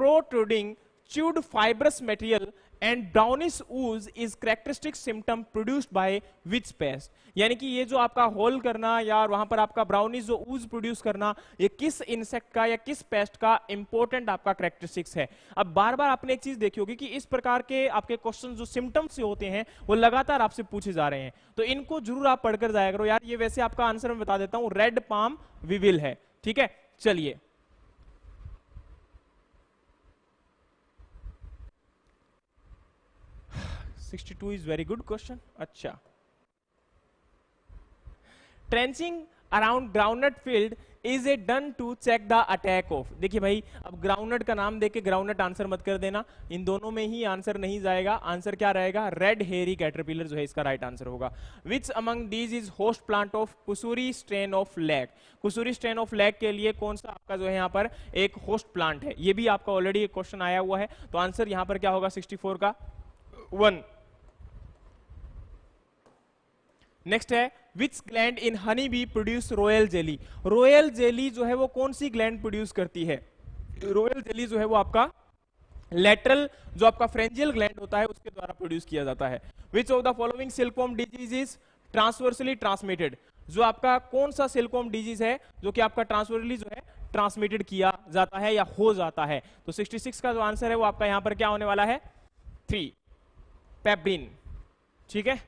protruding chewed fibrous material and brownish ooze is characteristic symptom produced by which pest? यानी कि ये जो आपका होल करना या वहां पर आपका ब्राउनिश जो ooze प्रोड्यूस करना, ये किस इंसेक्ट का या किस पेस्ट का इंपॉर्टेंट आपका करैक्टरिस्टिक्स है। अब बार बार आपने एक चीज देखी होगी कि इस प्रकार के आपके क्वेश्चन जो सिम्टम्स से होते हैं वो लगातार आपसे पूछे जा रहे हैं, तो इनको जरूर आप पढ़कर जाया करो यार। ये वैसे आपका आंसर मैं बता देता हूँ, रेड पाम विविल है। ठीक है, चलिए sixty two is very good question. अच्छा, trenching around groundnut field is it done to check the attack of? देखिए भाई अब groundnut का नाम देके groundnut आंसर मत कर देना, इन दोनों में ही आंसर नहीं जाएगा, आंसर क्या रहेगा, रेड हेरी कैटरपिलर जो है इसका राइट आंसर होगा। Which among these is host plant of Kusmi strain of lag? Kusmi strain of lag के लिए कौन सा आपका जो है यहाँ पर एक host plant है, ये भी आपका ऑलरेडी एक क्वेश्चन आया हुआ है, तो आंसर यहाँ पर क्या होगा सिक्सटी फोर का वन। नेक्स्ट है which gland in honey bee produce royal jelly. Royal jelly जो है वो कौन सी ग्लैंड प्रोड्यूस करती है? रोयल जेली जो है वो आपका लेटरल जो आपका फ्रेंजियल ग्लैंड होता है उसके द्वारा प्रोड्यूस किया जाता है. Which of the following silkworm disease transversely transmitted, जो आपका कौन सा सिल्कवॉर्म डिजीज है जो कि आपका ट्रांसवर्सली जो है ट्रांसमिटेड किया जाता है या हो जाता है. तो छियासठ का जो आंसर है वो आपका यहां पर क्या होने वाला है, थ्री, पेब्रिन. ठीक है.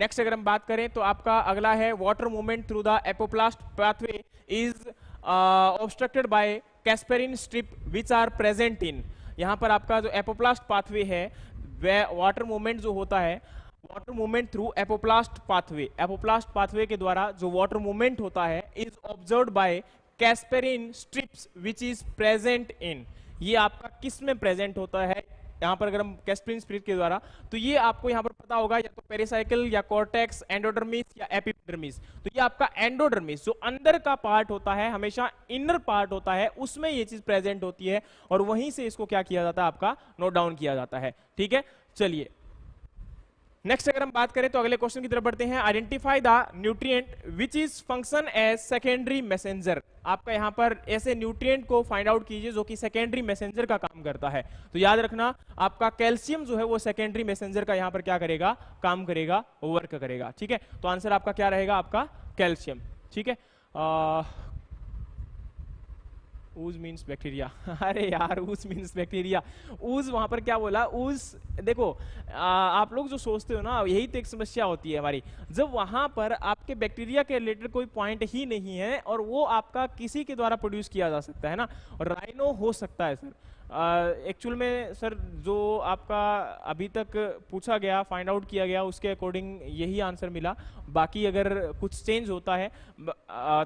नेक्स्ट अगर हम बात करें तो आपका अगला है water movement through the apoplast pathway is obstructed by कैस्परिन strip which are present in. यहां पर आपका जो एपोप्लास्ट पाथवे है वाटर मूवमेंट जो होता है water movement through apoplast pathway, apoplast pathway के द्वारा जो वाटर मूवमेंट होता है is observed by कैस्परिन strips which is present in. ये आपका किस में प्रेजेंट होता है? यहाँ पर अगर हम कैस्परिन स्ट्रिप के द्वारा, तो ये आपको यहाँ पर पता होगा या तो पेरिसाइकल या कॉर्टेक्स, एंडोडर्मिस या एपिडर्मिस. तो ये आपका एंडोडर्मिस जो अंदर का पार्ट होता है, हमेशा इनर पार्ट होता है, उसमें ये चीज प्रेजेंट होती है और वहीं से इसको क्या किया जाता है, आपका नोट डाउन किया जाता है. ठीक है, चलिए नेक्स्ट अगर हम बात करें तो अगले क्वेश्चन की तरफ बढ़ते हैं. Identify the nutrient which is function as secondary messenger. आपका यहाँ पर ऐसे न्यूट्रिएंट को फाइंड आउट कीजिए जो कि सेकेंडरी मैसेंजर का काम करता है. तो याद रखना आपका कैल्शियम जो है वो सेकेंडरी मैसेंजर का यहाँ पर क्या करेगा, काम करेगा, वर्क करेगा. ठीक है, तो आंसर आपका क्या रहेगा, आपका कैल्शियम. ठीक है, ऊज मीन्स बैक्टीरिया. अरे यार, ऊज मीन्स बैक्टीरिया, ऊज वहां पर क्या बोला, ऊज. देखो आ, आप लोग जो सोचते हो ना, यही तो एक समस्या होती है हमारी. जब वहां पर आपके बैक्टीरिया के रिलेटेड कोई पॉइंट ही नहीं है और वो आपका किसी के द्वारा प्रोड्यूस किया जा सकता है ना, और राइनो हो सकता है. सर एक्चुअल uh, में सर जो आपका अभी तक पूछा गया, फाइंड आउट किया गया, उसके अकॉर्डिंग यही आंसर मिला. बाकी अगर कुछ चेंज होता है uh,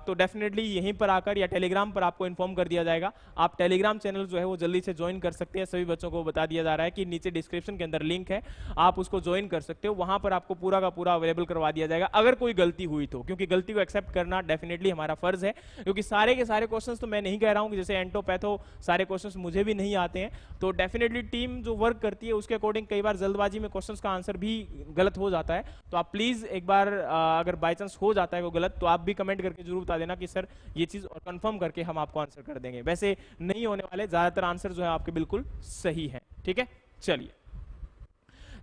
तो डेफिनेटली यहीं पर आकर या टेलीग्राम पर आपको इन्फॉर्म कर दिया जाएगा. आप टेलीग्राम चैनल जो है वो जल्दी से ज्वाइन कर सकते हैं. सभी बच्चों को बता दिया जा रहा है कि नीचे डिस्क्रिप्शन के अंदर लिंक है, आप उसको ज्वाइन कर सकते हो. वहाँ पर आपको पूरा का पूरा अवेलेबल करवा दिया जाएगा अगर कोई गलती हुई तो, क्योंकि गलती को एक्सेप्ट करना डेफिनेटली हमारा फर्ज है. क्योंकि सारे के सारे क्वेश्चन तो मैं नहीं कह रहा हूँ, जैसे एंटोपैथो सारे क्वेश्चन मुझे भी आते हैं. तो डेफिनेटली टीम जो वर्क करती है उसके अकॉर्डिंग कई बार जल्दबाजी में क्वेश्चंस का आंसर भी गलत हो जाता है. तो आप प्लीज एक बार अगर बाय चांस हो जाता है वो गलत, तो आप भी कमेंट करके जरूर बता देना कि सर ये चीज, और कंफर्म करके हम आपको आंसर कर देंगे. वैसे नहीं होने वाले, ज्यादातर आंसर जो है आपके बिल्कुल सही है. ठीक है, चलिए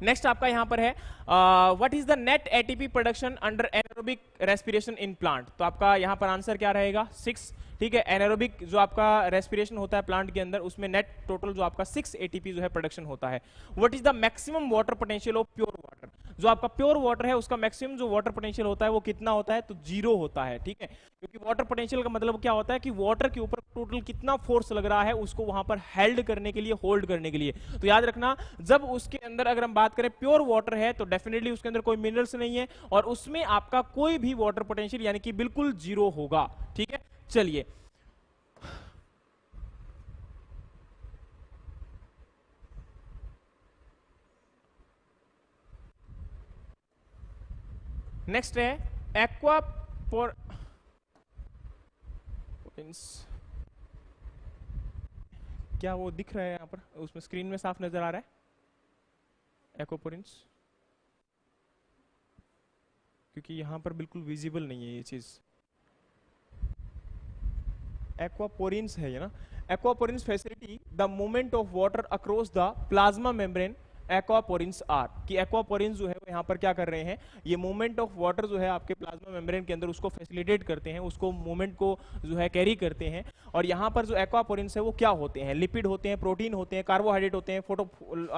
नेक्स्ट आपका यहां पर है what is the net ATP production under anaerobic respiration in plant. तो आपका यहां पर आंसर क्या रहेगा, सिक्स. ठीक है, एनारोबिक जो आपका रेस्पिरेशन होता है प्लांट के अंदर, उसमें नेट टोटल जो आपका सिक्स एटीपी जो है प्रोडक्शन होता है. What is the maximum water potential of pure water. जो आपका प्योर वाटर है उसका मैक्सिमम जो वाटर पोटेंशियल होता है वो कितना होता है, तो जीरो होता है. ठीक है, क्योंकि वाटर पोटेंशियल का मतलब क्या होता है कि वाटर के ऊपर टोटल कितना फोर्स लग रहा है उसको वहां पर हेल्ड करने के लिए, होल्ड करने के लिए. तो याद रखना जब उसके अंदर अगर हम बात करें प्योर वाटर है तो डेफिनेटली उसके अंदर कोई मिनरल्स नहीं है और उसमें आपका कोई भी वाटर पोटेंशियल यानी कि बिल्कुल जीरो होगा. ठीक है, चलिए नेक्स्ट है एक्वापोर क्या वो दिख रहा है यहाँ पर, उसमें स्क्रीन में साफ नजर आ रहा है एक्वापोरिंस, क्योंकि यहाँ पर बिल्कुल विजिबल नहीं है ये चीज. एक्वापोरिंस है ये ना, aquaporins facility the movement of water across the plasma membrane aquaporins are. कि एक्वापोरिंस जो है वो यहाँ पर क्या कर रहे हैं, ये मूवमेंट ऑफ वाटर जो है आपके प्लाज्मा मेम्ब्रेन के अंदर उसको फैसिलिटेट करते हैं, उसको मूवमेंट को जो है कैरी करते हैं. और यहाँ पर जो एक्वापोरिंस है वो क्या होते हैं, लिपिड होते हैं, प्रोटीन होते हैं, कार्बोहाइड्रेट होते हैं, फोटो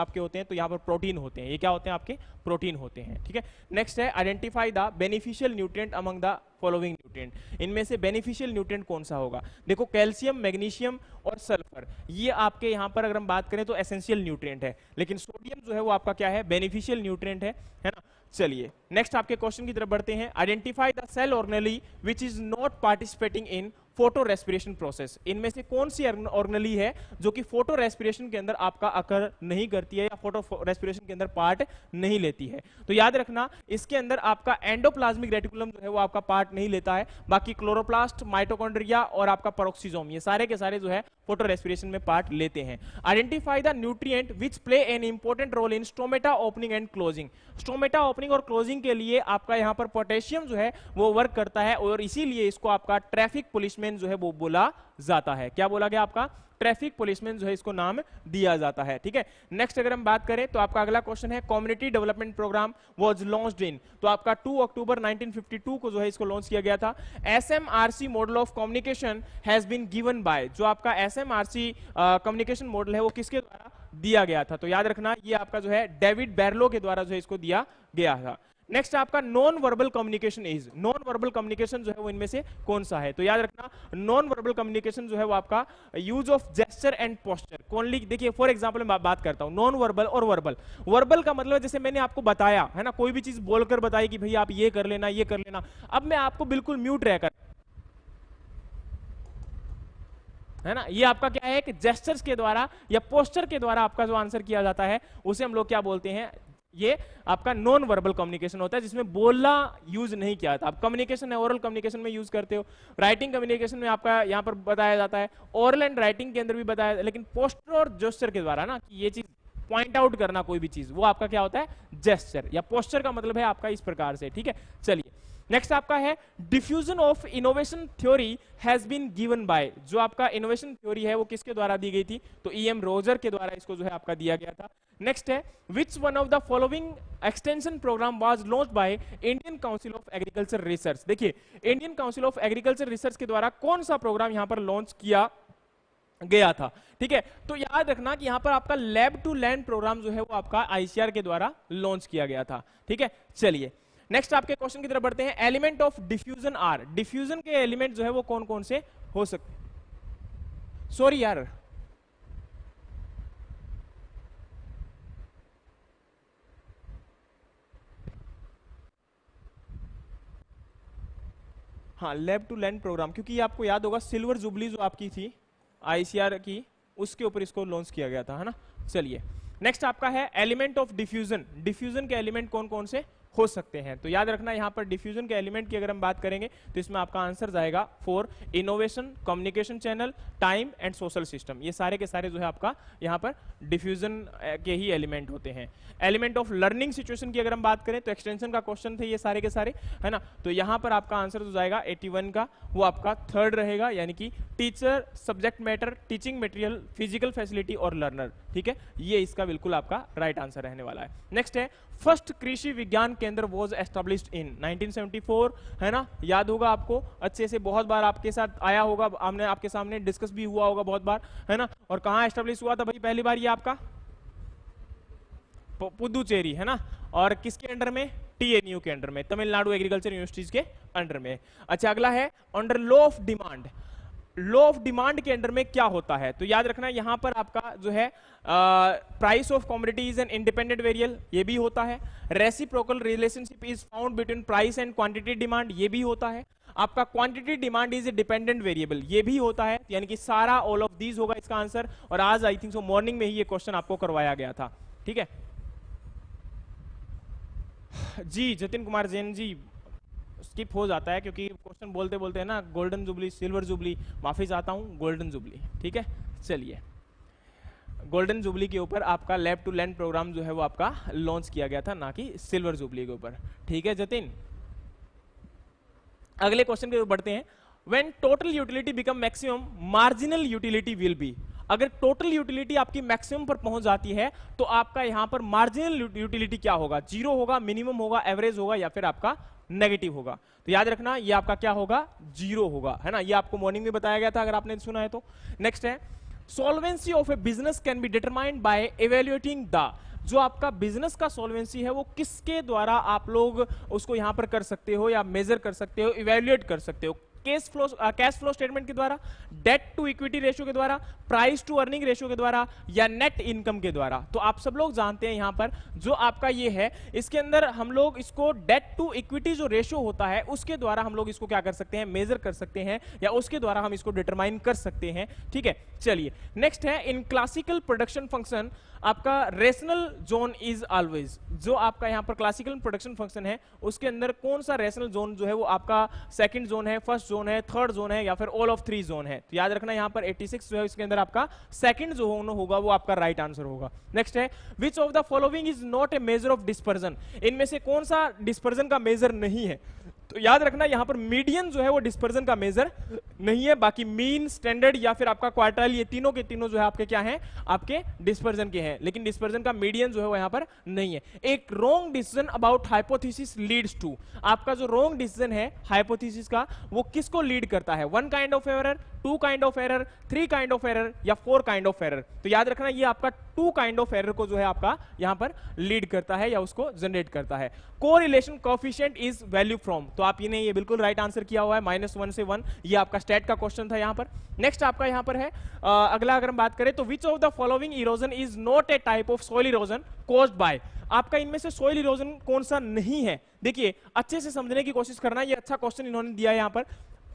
आपके होते हैं, तो यहाँ पर प्रोटीन होते हैं. ये क्या होते हैं, आपके प्रोटीन होते हैं. ठीक है, नेक्स्ट है identify the beneficial nutrient among the following nutrient. इनमें से बेनिफिशियल न्यूट्रिएंट कौन सा होगा. देखो कैल्शियम, मैग्नीशियम और सल्फर, ये आपके यहाँ पर अगर हम बात करें तो एसेंशियल न्यूट्रिएंट है, लेकिन सोडियम जो है वो आपका क्या है, बेनिफिशियल न्यूट्रिएंट है, है ना. चलिए नेक्स्ट आपके क्वेश्चन की तरफ बढ़ते हैं. Identify the cell organelle which is not participating in photorespiration process. इनमें से कौन सी ऑर्गेनली है जो कि फोटो रेस्पिरेशन के अंदर आपका अकर नहीं करती है या फोटो रेस्पिरेशन के अंदर पार्ट नहीं लेती है। तो याद रखना इसके अंदर आपका एंडोप्लाज्मिक रेटिकुलम जो है वो आपका पार्ट नहीं लेता है, बाकी क्लोरोप्लास्ट, माइटोकॉन्ड्रिया और आपका पेरोक्सिसोम ये सारे के सारे जो है फोटो रेस्पिरेशन में पार्ट लेते हैं। Identify the nutrient which play an important role in stomata opening and closing. Stomata opening और क्लोजिंग के लिए आपका यहाँ पर पोटेशियम जो है वो वर्क करता है और इसीलिए इसको आपका ट्रैफिक पुलिसमैन जो है वो बोला जाता है। क्या बोला गया? आपका ट्रैफिक पुलिसमैन जो है इसको नाम दिया जाता है। ठीक है, नेक्स्ट अगर हम बात करें तो आपका अगला क्वेश्चन है community development programme was launched in. तो आपका दो अक्टूबर उन्नीस सौ बावन को जो है इसको लॉन्च किया गया था। SMRC model of communication has been given by, जो आपका एसएमआरसी कम्युनिकेशन मॉडल है वो किसके द्वारा दिया गया था? तो याद रखना ये आपका जो है डेविड बेरलो के द्वारा जो है इसको दिया गया था। नेक्स्ट आपका non verbal communication is, non verbal communication जो है वो इनमें से कौन सा है? तो याद रखना नॉन वर्बल कम्युनिकेशन जो है वो आपका use of gesture and posture. Only देखिए फॉर एग्जांपल मैं बात करता हूं नॉन वर्बल और वर्बल। वर्बल का मतलब जैसे मैंने आपको बताया है ना, कोई भी चीज बोलकर बताई कि भैया आप ये कर लेना ये कर लेना। अब मैं आपको बिल्कुल म्यूट रहकर है ना, ये आपका क्या है कि जेस्चर्स के द्वारा या पोस्चर के द्वारा आपका जो आंसर किया जाता है उसे हम लोग क्या बोलते हैं? ये आपका नॉन वर्बल कम्युनिकेशन होता है जिसमें बोलना यूज नहीं किया जाता। आप कम्युनिकेशन है ओरल कम्युनिकेशन में यूज करते हो, राइटिंग कम्युनिकेशन में आपका यहाँ पर बताया जाता है, ओरल एंड राइटिंग के अंदर भी बताया जाता है, लेकिन पोस्टर और जेस्चर के द्वारा ना कि ये चीज पॉइंट आउट करना कोई भी चीज वो आपका क्या होता है जेस्चर या पोस्टर का मतलब है आपका इस प्रकार से। ठीक है, चलिए नेक्स्ट आपका है diffusion of innovation theory has been given by. जो आपका इनोवेशन थ्योरी है वो किसके द्वारा दी गई थी? तो ई एम रोजर के द्वारा इसको जो है आपका दिया गया था। नेक्स्ट है which one of the following extension programme was launched by Indian Council of Agriculture Research. देखिए Indian Council of Agriculture Research के द्वारा कौन सा प्रोग्राम यहाँ पर लॉन्च किया गया था? ठीक है, तो याद रखना कि यहाँ पर आपका लैब टू लैंड प्रोग्राम जो है वो आपका आईसीआर के द्वारा लॉन्च किया गया था। ठीक है, चलिए नेक्स्ट आपके क्वेश्चन की तरफ बढ़ते हैं। Element of diffusion are, diffusion के एलिमेंट जो है वो कौन कौन से हो सकते? सॉरी यार हाँ लैब टू लैंड प्रोग्राम, क्योंकि आपको याद होगा सिल्वर जुबली जो आपकी थी आईसीआर की उसके ऊपर इसको लॉन्च किया गया था है ना। चलिए नेक्स्ट आपका है एलिमेंट ऑफ डिफ्यूजन, डिफ्यूजन के एलिमेंट कौन कौन से हो सकते हैं? तो याद रखना यहाँ पर डिफ्यूजन के एलिमेंट की अगर हम बात करेंगे तो इसमें आपका आंसर जाएगा four, innovation, communication channel, time and social system. ये सारे के सारे जो है आपका यहाँ पर डिफ्यूजन के ही एलिमेंट होते हैं। एलिमेंट ऑफ लर्निंग सिचुएशन की अगर हम बात करें तो एक्सटेंशन का क्वेश्चन थे ये सारे के सारे है ना, तो यहाँ पर आपका आंसर जो जाएगा एटी वन का वो आपका थर्ड रहेगा, यानी कि teacher, subject matter, teaching material, physical facility और लर्नर। ठीक है, ये इसका बिल्कुल आपका राइट आंसर रहने वाला है। नेक्स्ट है first Krishi Vigyan Kendra was established in nineteen seventy four है ना, याद होगा आपको अच्छे से, बहुत बार आपके साथ आया होगा, हमने आपके सामने डिस्कस भी हुआ होगा बहुत बार है ना। और कहाँ एस्टैब्लिश हुआ था भाई पहली बार? ये आपका पुदुचेरी है ना, और किसके अंडर में? टीएनयू के अंडर में, तमिलनाडु एग्रीकल्चर यूनिवर्सिटीज के अंडर में। अच्छा अगला है under law of demand, law of demand के अंडर में क्या होता है? तो याद रखना यहाँ पर आपका जो है price of commodities and independent variable ये भी होता है, reciprocal relationship is found between price and quantity demand ये भी होता है, आपका quantity demand is a dependent variable ये भी होता है, यानी कि सारा ऑल ऑफ दीज होगा इसका आंसर। और आज आई थिंक सो मॉर्निंग में ही ये क्वेश्चन आपको करवाया गया था। ठीक है जी जतिन कुमार जैन जी, स्किप हो जाता है क्योंकि क्वेश्चन बोलते बोलते है ना, गोल्डन जुबली, सिल्वर जुबली, माफी चाहता हूँ गोल्डन जुबली। ठीक है, चलिए गोल्डन जुबली के ऊपर आपका लैब टू लैंड प्रोग्राम जो है वो आपका लॉन्च किया गया था, ना कि सिल्वर जुबली के ऊपर। ठीक है जतिन, अगले क्वेश्चन की ओर बढ़ते हैं। When total utility become maximum marginal utility will be. अगर टोटल यूटिलिटी आपकी मैक्सिमम पर पहुंच जाती है तो आपका यहां पर मार्जिनल यूटिलिटी क्या होगा? जीरो होगा, मिनिमम होगा, एवरेज होगा या फिर आपका नेगेटिव होगा। तो याद रखना ये आपका क्या होगा? जीरो होगा है ना, ये आपको मॉर्निंग में बताया गया था अगर आपने सुना है तो। नेक्स्ट है solvency of a business can be determined by evaluating the, जो आपका बिजनेस का सॉल्वेंसी है वो किसके द्वारा आप लोग उसको यहां पर कर सकते हो या मेजर कर सकते हो, इवेल्युएट कर सकते हो, cash flow cash flow statement के द्वारा, डेट टू इक्विटी रेशियो के द्वारा, प्राइस टू अर्निंग रेशियो के द्वारा या नेट इनकम के द्वारा। तो आप सब लोग जानते हैं यहाँ पर जो आपका ये है, इसके अंदर हम लोग इसको डेट टू इक्विटी जो रेशियो होता है उसके द्वारा हम लोग इसको क्या कर सकते हैं, मेजर कर सकते हैं या उसके द्वारा हम इसको डिटरमाइन कर सकते हैं। ठीक है, चलिए नेक्स्ट है, इन क्लासिकल प्रोडक्शन फंक्शन आपका रेशनल जोन इज ऑलवेज, जो आपका यहाँ पर क्लासिकल प्रोडक्शन फंक्शन है उसके अंदर कौन सा रेशनल जोन जो है वो आपका सेकंड जोन है, फर्स्ट जोन है, थर्ड जोन है या फिर ऑल ऑफ थ्री जोन है। तो याद रखना यहाँ पर छियासी जो है इसके अंदर आपका सेकंड जोन होगा वो आपका राइट आंसर होगा। नेक्स्ट है, which of the following is not a measure of dispersion, इनमें से कौन सा डिस्पर्जन का मेजर नहीं है। तो याद रखना यहाँ पर मीडियन जो है वो डिस्पर्जन का मेजर नहीं है, बाकी मीन, स्टैंडर्ड या फिर आपका क्वार्टाइल ये तीनों के तीनों जो है आपके क्या हैं, आपके डिस्पर्जन के हैं, लेकिन डिस्पर्जन का मीडियन जो है वो यहाँ पर नहीं है। एक wrong decision about hypothesis leads to, आपका जो रॉन्ग डिसीजन है हाइपोथेसिस का वो किसको लीड करता है, one kind of error, two kind of error, three kind of error या फोर काइंड ऑफ एरर। तो याद रखना ये आपका टू काइंड ऑफ एरर को जो है आपका यहाँ पर लीड करता है या उसको जनरेट करता है। Correlation coefficient is value from, तो आप इन्हें ये बिल्कुल राइट आंसर किया हुआ है, माइनस वन से वन, ये आपका स्टैट का क्वेश्चन था यहाँ पर। नेक्स्ट आपका यहाँ पर है आ, अगला अगर हम बात करें तो which of the following erosion is not a type of soil erosion caused by, आपका इनमें से सॉइल इरोजन कौन सा नहीं है। देखिए अच्छे से समझने की कोशिश करना, ये अच्छा क्वेश्चन इन्होंने दिया है यहाँ पर।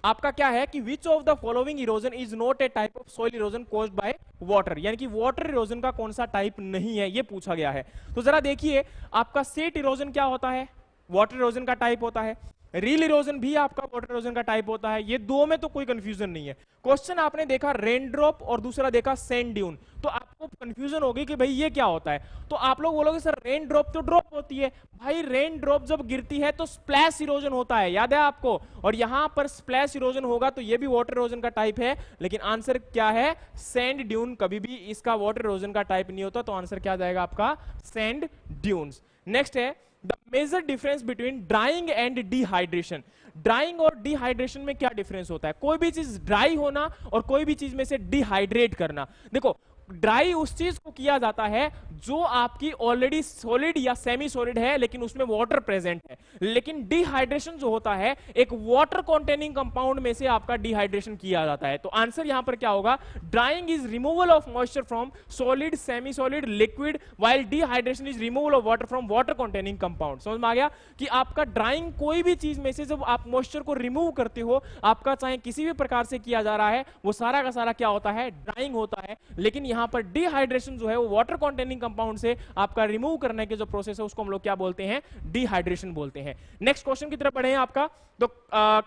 आपका क्या है कि which of the following erosion is not a type of soil erosion caused by water, यानी कि वाटर इरोजन का कौन सा टाइप नहीं है, ये पूछा गया है। तो जरा देखिए आपका सेट इरोजन क्या होता है, वाटर इरोजन का टाइप होता है, रील इरोजन भी आपका वाटर इरोजन का टाइप होता है, ये दो में तो कोई कंफ्यूजन नहीं है। क्वेश्चन आपने देखा रेनड्रॉप और दूसरा देखा सैंड ड्यून, तो आपको कंफ्यूजन होगी कि भाई ये क्या होता है। तो आप लोग बोलोगे सर रेनड्रॉप तो ड्रॉप होती है, भाई रेनड्रॉप जब गिरती है तो स्प्लैश इरोजन होता है, याद है आपको, और यहां पर स्प्लैश इरोजन होगा तो ये भी वाटर इरोजन का टाइप है, लेकिन आंसर क्या है, सैंड ड्यून कभी भी इसका वाटर इरोजन का टाइप नहीं होता। तो आंसर क्या जाएगा आपका, सैंड ड्यून्स। नेक्स्ट है The major difference between drying and dehydration. Drying और डिहाइड्रेशन में क्या डिफरेंस होता है, कोई भी चीज ड्राई होना और कोई भी चीज में से डिहाइड्रेट करना। देखो ड्राई उस चीज को किया जाता है जो आपकी ऑलरेडी सॉलिड या सेमी सॉलिड है लेकिन उसमें वाटर प्रेजेंट है, लेकिन डिहाइड्रेशन जो होता है एक वाटर कंटेनिंग कंपाउंड में से आपका डिहाइड्रेशन किया जाता है। तो आंसर यहां पर क्या होगा, drying is removal of moisture from solid, semi solid, liquid, while dehydration is removal of water from water containing compound. समझ में आ गया कि आपका ड्राइंग कोई भी चीज में से जब आप मॉइस्चर को रिमूव करते हो, आपका चाहे किसी भी प्रकार से किया जा रहा है, वो सारा का सारा क्या होता है, ड्राइंग होता है। लेकिन यहां पर डिहाइड्रेशन जो है वो वाटर कंटेनिंग कंपाउंड से आपका रिमूव करने के जो प्रोसेस है उसको हम लोग क्या बोलते हैं, डिहाइड्रेशन बोलते हैं। नेक्स्ट क्वेश्चन की तरफ बढ़े हैं आपका, तो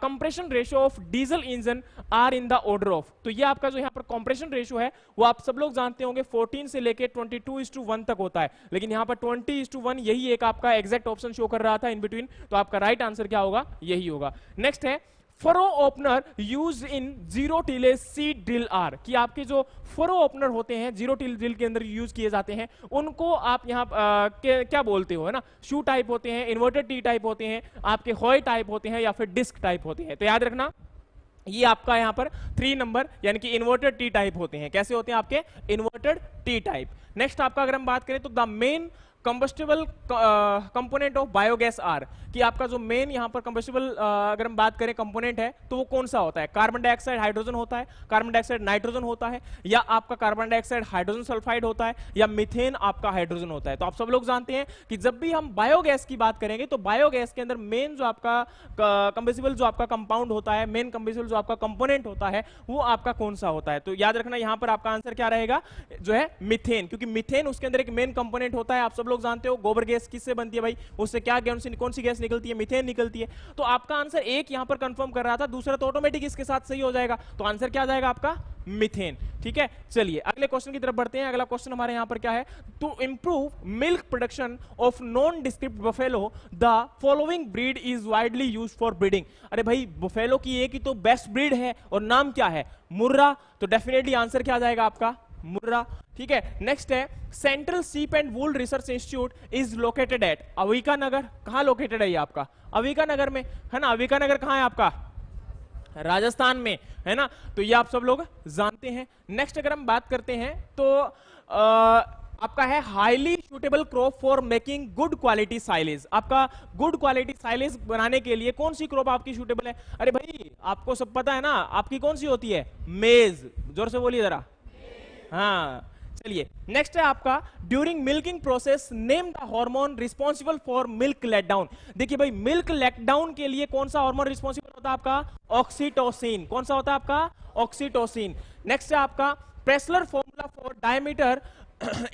compression ratio of diesel engine are in the order of, तो ये आपका जो यहां पर कंप्रेशन रेशियो है वो आप सब लोग जानते होंगे चौदह से लेके बाईस इस टू एक तक होता है, लेकिन यहां पर बीस इस टू एक यही एक आपका एग्जैक्ट ऑप्शन शो कर रहा था इन बिटवीन, तो आपका राइट आंसर क्या होगा, यही होगा। नेक्स्ट है furrow opener use in zero tillage seed drill are, कि आपके जो फरो ओपनर होते हैं जीरो टिल ड्रिल के अंदर यूज किए जाते हैं, उनको आप यहाँ क्या बोलते हो, है ना, शू टाइप होते हैं, इन्वर्टेड टी टाइप होते हैं, आपके हॉय टाइप होते हैं या फिर डिस्क टाइप होते हैं। तो याद रखना ये आपका यहाँ पर थ्री नंबर यानी कि इन्वर्टेड टी टाइप होते हैं। कैसे होते हैं आपके, इन्वर्टेड टी टाइप। नेक्स्ट आपका अगर हम बात करें तो the main combustible component of biogas are, कि आपका जो मेन यहाँ पर कंबस्टेबल uh, अगर हम बात करें कंपोनेंट है तो वो कौन सा होता है, कार्बन डाइऑक्साइड हाइड्रोजन होता है, कार्बन डाइऑक्साइड नाइट्रोजन होता है या आपका कार्बन डाइऑक्साइड हाइड्रोजन सल्फाइड होता है या मीथेन आपका हाइड्रोजन होता है। तो आप सब लोग जानते हैं कि जब भी हम बायोगैस की बात करेंगे तो बायोगैस के अंदर मेन जो आपका कंबस्टेबल uh, जो आपका कंपाउंड होता है, मेन कंबस्टेबल जो आपका कंपोनेंट होता है वो आपका कौन सा होता है। तो याद रखना यहाँ पर आपका आंसर क्या रहेगा, जो है मीथेन, क्योंकि मीथेन उसके अंदर एक मेन कंपोनेंट होता है। आप सब लोग जानते हो गोबर गैस किससे बनती है भाई, उससे क्या गैस, कौन सी गैस निकलती है, मीथेन निकलती है। तो आपका आंसर एक यहां पर कंफर्म कर रहा था, दूसरा तो ऑटोमेटिक इसके साथ सही हो जाएगा। तो आंसर क्या जाएगा आपका, मीथेन। ठीक है, चलिए अगले क्वेश्चन की तरफ बढ़ते हैं। अगला क्वेश्चन हमारे यहाँ पर क्या है, to improve milk production of non describe buffalo the following breed is widely use for breeding. अरे भाई बफेलो की एक ही तो बेस्ट ब्रीड है और नाम क्या है, मुर्रा। तो डेफिनेटली आंसर क्या जाएगा आपका, मुर्रा। ठीक है, नेक्स्ट है सेंट्रल सीप and wool research institute is located at Avikanagar. कहां लोकेटेड है ये आपका, अविकानगर में है ना। अविकानगर कहां है आपका, राजस्थान में है ना। तो ये आप सब लोग जानते हैं। नेक्स्ट अगर हम बात करते हैं तो आ, आपका है highly suitable crop for making good quality silage. आपका गुड क्वालिटी साइलेज बनाने के लिए कौन सी क्रॉप आपकी सूटेबल है? अरे भाई आपको सब पता है ना, आपकी कौन सी होती है? मेज। जोर से बोलिए जरा। हाँ चलिए, नेक्स्ट है आपका during milking process name the hormone responsible for milk let down. देखिए भाई मिल्क लेट डाउन के लिए कौन सा हार्मोन रिस्पॉन्सिबल होता है? आपका ऑक्सीटोसिन। कौन सा होता है? आपका ऑक्सीटोसिन। नेक्स्ट है आपका Pressler formula for diameter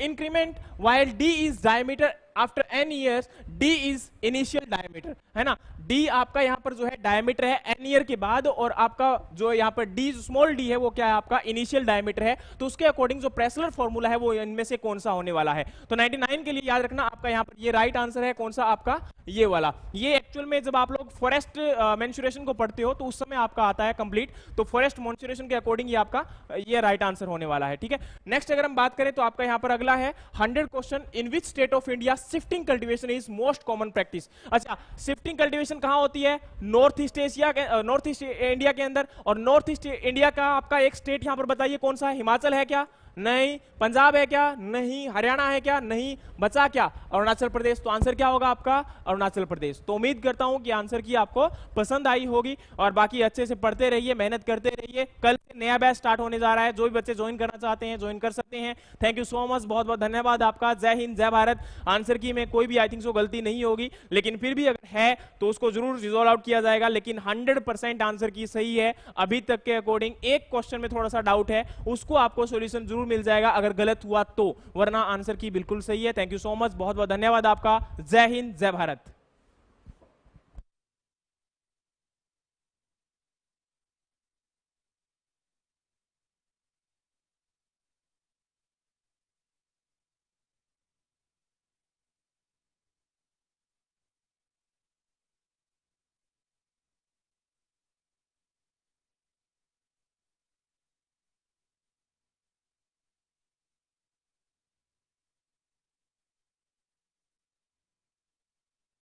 increment while D is diameter after n years, D is initial diameter, है ना। डी आपका यहाँ पर जो है डायमीटर है एन ईयर के बाद, और आपका जो यहाँ पर डी स्मॉल डी है वो क्या है? आपका इनिशियल डायमीटर है। तो उसके अकॉर्डिंग जो प्रेसलर फॉर्मूला है वो इनमें से कौन सा होने वाला है? तो निन्यानवे के लिए याद रखना आपका यहाँ पर ये राइट आंसर है। कौन सा? आपका ये वाला। ये एक्चुअल में जब आप लोग फॉरेस्ट मेंसुरेशन को पढ़ते हो तो उस समय आपका आता है कंप्लीट, तो फॉरेस्ट मेंसुरेशन के अकॉर्डिंग ये आपका ये राइट आंसर होने वाला है। ठीक है, नेक्स्ट अगर हम बात करें तो आपका यहाँ पर अगला है hundred question in which state of India shifting cultivation is most common practice. अच्छा, शिफ्टिंग कल्टीवेशन कहां होती है? North east Asia, north east India के अंदर। और नॉर्थ ईस्ट इंडिया का आपका एक स्टेट यहां पर बताइए कौन सा है? हिमाचल है क्या? नहीं। पंजाब है क्या? नहीं। हरियाणा है क्या? नहीं। बचा क्या? अरुणाचल प्रदेश। तो आंसर क्या होगा आपका? अरुणाचल प्रदेश। तो उम्मीद करता हूं कि आंसर की आपको पसंद आई होगी, और बाकी अच्छे से पढ़ते रहिए, मेहनत करते रहिए। कल से नया बैच स्टार्ट होने जा रहा है, जो भी बच्चे ज्वाइन करना चाहते हैं ज्वाइन कर सकते हैं। थैंक यू सो मच, बहुत बहुत धन्यवाद आपका। जय हिंद, जय भारत। आंसर की में कोई भी आई थिंक सो गलती नहीं होगी, लेकिन फिर भी अगर है तो उसको जरूर रिजॉल्व आउट किया जाएगा। लेकिन हंड्रेड परसेंट आंसर की सही है अभी तक के अकॉर्डिंग। एक क्वेश्चन में थोड़ा सा डाउट है, उसको आपको सोल्यूशन जरूर मिल जाएगा अगर गलत हुआ तो, वरना आंसर की बिल्कुल सही है। थैंक यू सो मच, बहुत बहुत धन्यवाद आपका। जय हिंद, जय भारत।